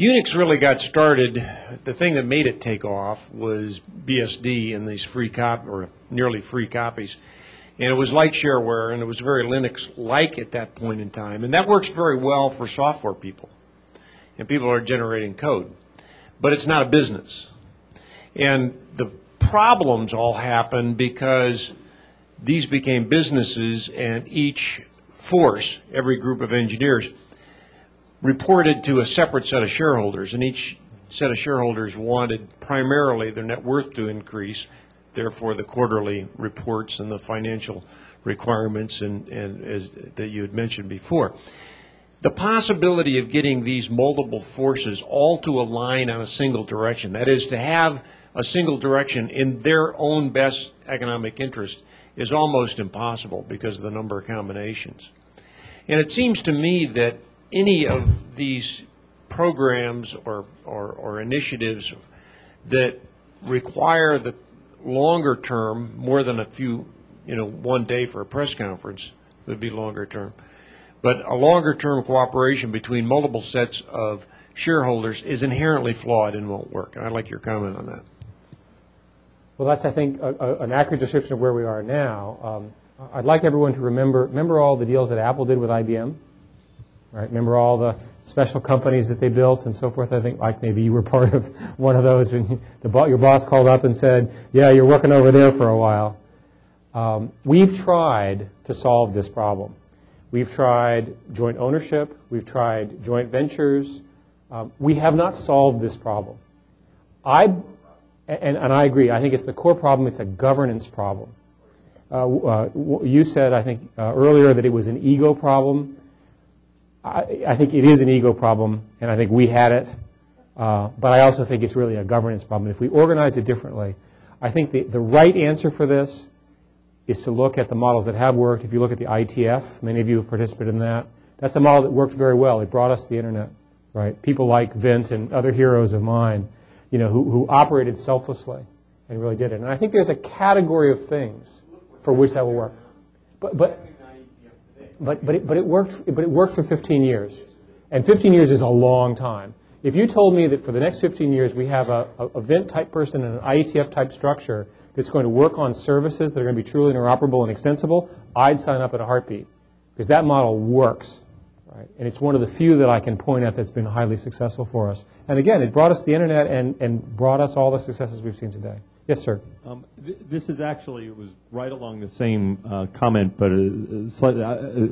Unix really got started, the thing that made it take off was BSD and these free copy, or nearly free copies. And it was like shareware, and it was very Linux-like at that point in time. And that works very well for software people. And people are generating code. But it's not a business. And the problems all happen because these became businesses, and each force, every group of engineers, reported to a separate set of shareholders, and each set of shareholders wanted primarily their net worth to increase, therefore the quarterly reports and the financial requirements and as that you had mentioned before. The possibility of getting these multiple forces all to align on a single direction, that is to have a single direction in their own best economic interest, is almost impossible because of the number of combinations. And it seems to me that any of these programs or initiatives that require the longer term, more than a few, one day for a press conference would be longer term, but a longer term cooperation between multiple sets of shareholders is inherently flawed and won't work. And I'd like your comment on that. Well, that's, I think, an accurate description of where we are now. I'd like everyone to remember all the deals that Apple did with IBM. right? Remember all the special companies that they built and so forth? I think, like, maybe you were part of one of those when you, your boss called up and said, yeah, you're working over there for a while. We've tried to solve this problem. We've tried joint ownership. We've tried joint ventures. We have not solved this problem. And I agree. I think it's the core problem. It's a governance problem. You said, I think, earlier that it was an ego problem. I think it is an ego problem, and I think we had it. But I also think it's really a governance problem. If we organize it differently, I think the right answer for this is to look at the models that have worked. If you look at the ITF, many of you have participated in that. That's a model that worked very well. It brought us the internet, right? People like Vint and other heroes of mine, you know, who operated selflessly and really did it. And I think there's a category of things for which that will work. But it worked for 15 years. And 15 years is a long time. If you told me that for the next 15 years we have a Vint-type person and an IETF-type structure that's going to work on services that are going to be truly interoperable and extensible, I'd sign up in a heartbeat, because that model works, right? And it's one of the few that I can point at that's been highly successful for us. And again, it brought us the internet and brought us all the successes we've seen today. Yes, sir. This is actually, it was right along the same comment, but a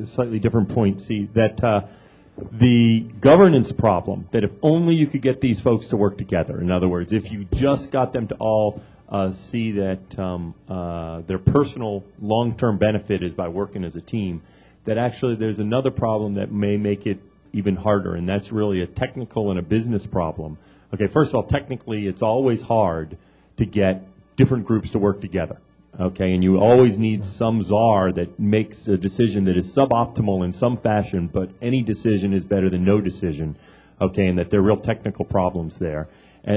slightly different point. See, that the governance problem, that if only you could get these folks to work together. In other words, if you just got them to all see that their personal long-term benefit is by working as a team, that actually there's another problem that may make it even harder, and that's really a technical and a business problem. Okay, first of all, technically it's always hard to get different groups to work together, okay, and you always need some czar that makes a decision that is suboptimal in some fashion, but any decision is better than no decision, okay, and that there are real technical problems there.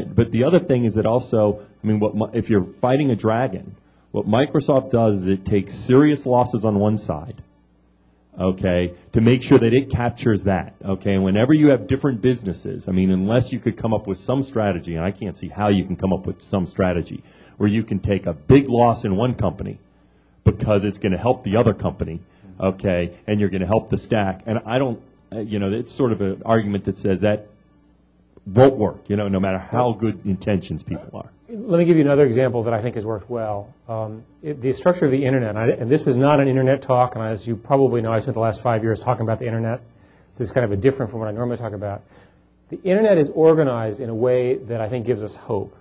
But the other thing is that also, I mean, if you're fighting a dragon, what Microsoft does is it takes serious losses on one side, okay, to make sure that it captures that, okay? And whenever you have different businesses, I mean, unless you could come up with some strategy, and I can't see how you can come up with some strategy, where you can take a big loss in one company because it's going to help the other company, okay, and you're going to help the stack. And I don't, you know, it's sort of an argument that says that won't work, you know, no matter how good intentions people are. Let me give you another example that I think has worked well. The structure of the internet, and this was not an internet talk, and as you probably know, I spent the last 5 years talking about the internet, so it's kind of a different from what I normally talk about. The internet is organized in a way that I think gives us hope,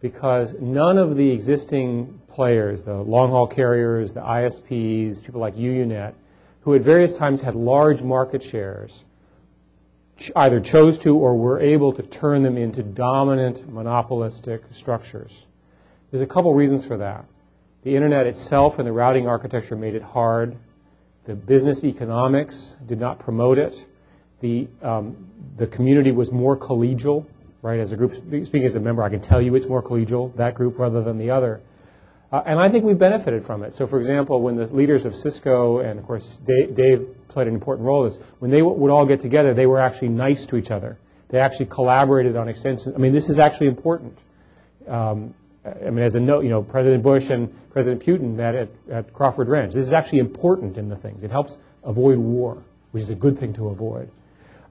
because none of the existing players, the long-haul carriers, the ISPs, people like UUNet, who at various times had large market shares, either chose to or were able to turn them into dominant monopolistic structures. There's a couple reasons for that. The internet itself and the routing architecture made it hard. The business economics did not promote it. The community was more collegial, right? As a group, speaking as a member, I can tell you it's more collegial, that group rather than the other. And I think we benefited from it. So, for example, when the leaders of Cisco, and of course Dave played an important role in this, when they would all get together, they were actually nice to each other. They actually collaborated on extensions. I mean, this is actually important. I mean, as a note, you know, President Bush and President Putin met at Crawford Ranch. This is actually important in the things. It helps avoid war, which is a good thing to avoid.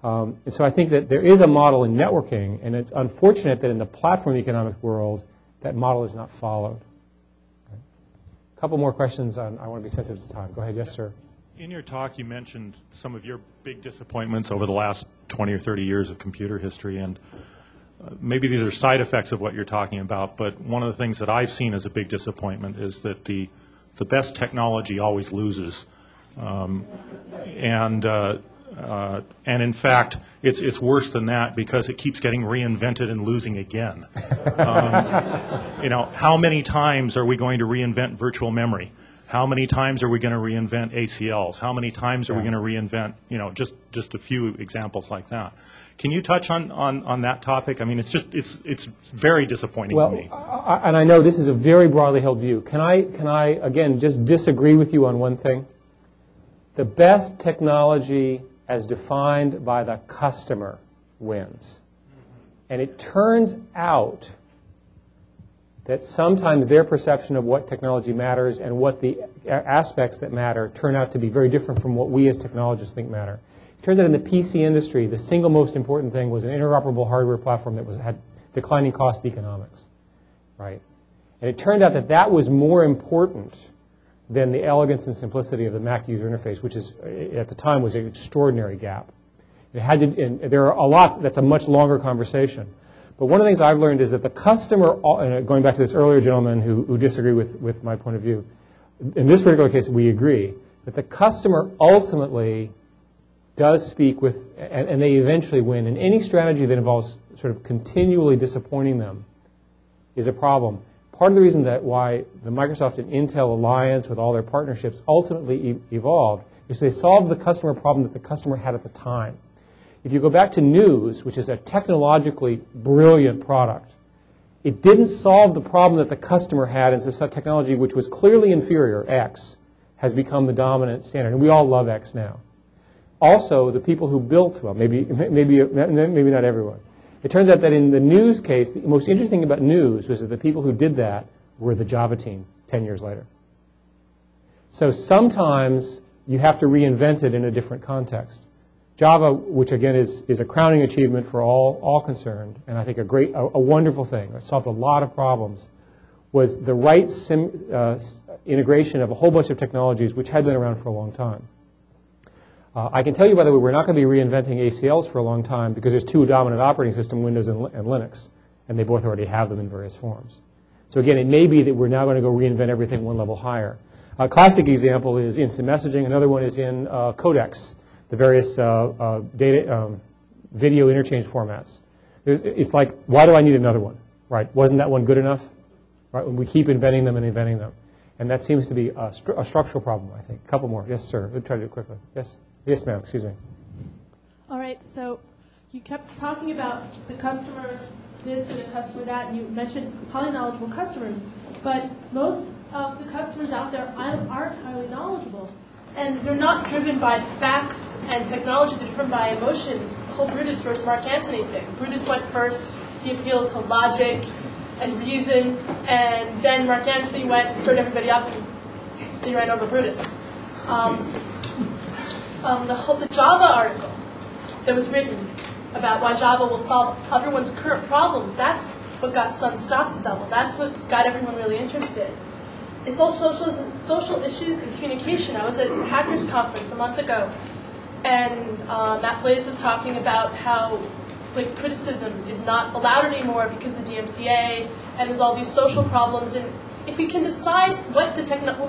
And so I think that there is a model in networking, and it's unfortunate that in the platform economic world, that model is not followed. A couple more questions. I want to be sensitive to time. Go ahead. Yes, sir. In your talk, you mentioned some of your big disappointments over the last 20 or 30 years of computer history, and maybe these are side effects of what you're talking about, but one of the things that I've seen as a big disappointment is that the best technology always loses. And in fact, it's worse than that because it keeps getting reinvented and losing again. You know, how many times are we going to reinvent virtual memory? How many times are we going to reinvent ACLs? How many times are we going to reinvent, you know, just a few examples like that? Can you touch on that topic? I mean, it's very disappointing to me. And I know this is a very broadly held view. Can I again just disagree with you on one thing? The best technology as defined by the customer wins. And it turns out that sometimes their perception of what technology matters and what the aspects that matter turn out to be very different from what we as technologists think matter. It Turns out in the PC industry, the single most important thing was an interoperable hardware platform that had declining cost economics, right? And it turned out that that was more important than the elegance and simplicity of the Mac user interface, which is, at the time, was an extraordinary gap. It had to, and there are a lot, that's a much longer conversation. But one of the things I've learned is that the customer, and going back to this earlier gentleman who disagreed with my point of view, in this particular case, we agree that the customer ultimately does speak with, and they eventually win. And any strategy that involves sort of continually disappointing them is a problem. Part of the reason that why the Microsoft and Intel alliance with all their partnerships ultimately evolved is they solved the customer problem that the customer had at the time. If you go back to News, which is a technologically brilliant product, it didn't solve the problem that the customer had, and so technology, which was clearly inferior, X, has become the dominant standard. And we all love X now. Also, the people who built, well, maybe not everyone. It turns out that in the News case, the most interesting about News was that the people who did that were the Java team 10 years later. So sometimes you have to reinvent it in a different context. Java, which again is a crowning achievement for all concerned, and I think a wonderful thing, it solved a lot of problems, was the right integration of a whole bunch of technologies which had been around for a long time. I can tell you, by the way, we're not going to be reinventing ACLs for a long time because there's two dominant operating systems, Windows and Linux, and they both already have them in various forms. So again, it may be that we're now going to go reinvent everything one level higher. A classic example is instant messaging. Another one is in codecs, the various video interchange formats. It's like, why do I need another one? Right? Wasn't that one good enough? Right? We keep inventing them. And that seems to be a structural problem, I think. A couple more. Yes, sir. We'll try to do it quickly. Yes? Yes, ma'am. Excuse me. All right. So you kept talking about the customer this and the customer that, and you mentioned highly knowledgeable customers. But most of the customers out there aren't highly knowledgeable. And they're not driven by facts and technology. They're driven by emotions. The whole Brutus versus Mark Antony thing. Brutus went first. He appealed to logic and reason. And then Mark Antony went and stirred everybody up, and he ran over Brutus. The Java article that was written about why Java will solve everyone's current problems, that's what got Sun's stock to double. That's what got everyone really interested. It's all social issues and communication. I was at a hackers conference a month ago, and Matt Blaze was talking about how criticism is not allowed anymore because of the DMCA, and there's all these social problems. And if we can decide what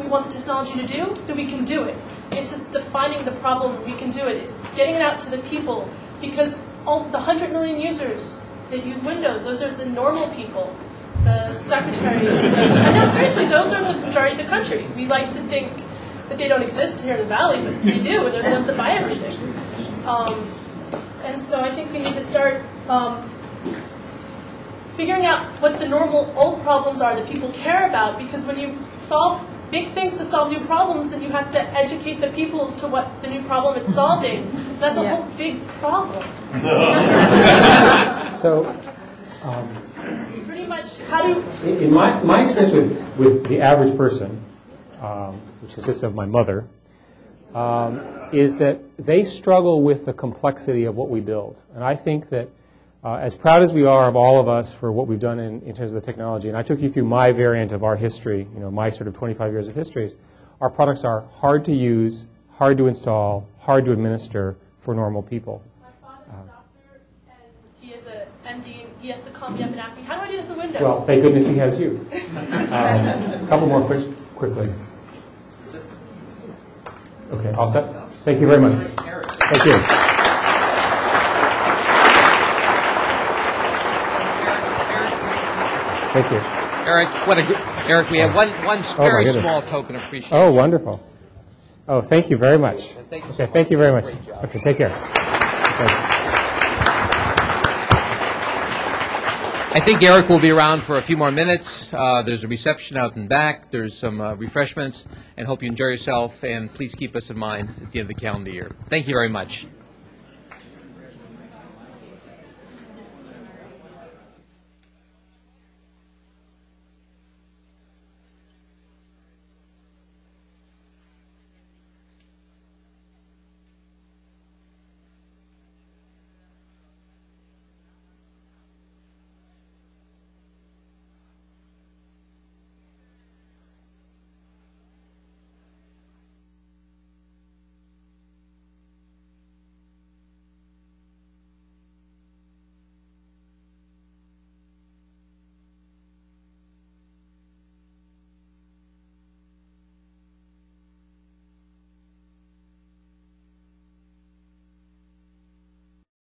we want the technology to do, then we can do it. It's just defining the problem. We can do it. It's getting it out to the people, because all the 100 million users that use Windows, those are the normal people, the secretaries. No, seriously, those are the majority of the country. We like to think that they don't exist here in the Valley, but they do, and they're the ones that buy everything. And so I think we need to start figuring out what the normal old problems are that people care about, because when you solve big things to solve new problems, and you have to educate the people as to what the new problem it's solving. That's a whole big problem. So, pretty much, how do you... In my experience with the average person, which consists of my mother, is that they struggle with the complexity of what we build. And I think that as proud as we are of all of us for what we've done in terms of the technology, and I took you through my variant of our history, you know, my sort of 25 years of histories, our products are hard to use, hard to install, hard to administer for normal people. My father's a doctor, and he is an MD, and he has to call me up and ask me, how do I do this in Windows? Well, thank goodness he has you. A couple more quickly. Okay, all set? Thank you very much. Thank you. Thank you. Eric, Eric, we have one very small token of appreciation. Oh, wonderful. Oh, thank you very much. Thank you so much. Thank you very much. Okay, take care. I think Eric will be around for a few more minutes. There's a reception out in back. There's some refreshments. And hope you enjoy yourself. And please keep us in mind at the end of the calendar year. Thank you very much.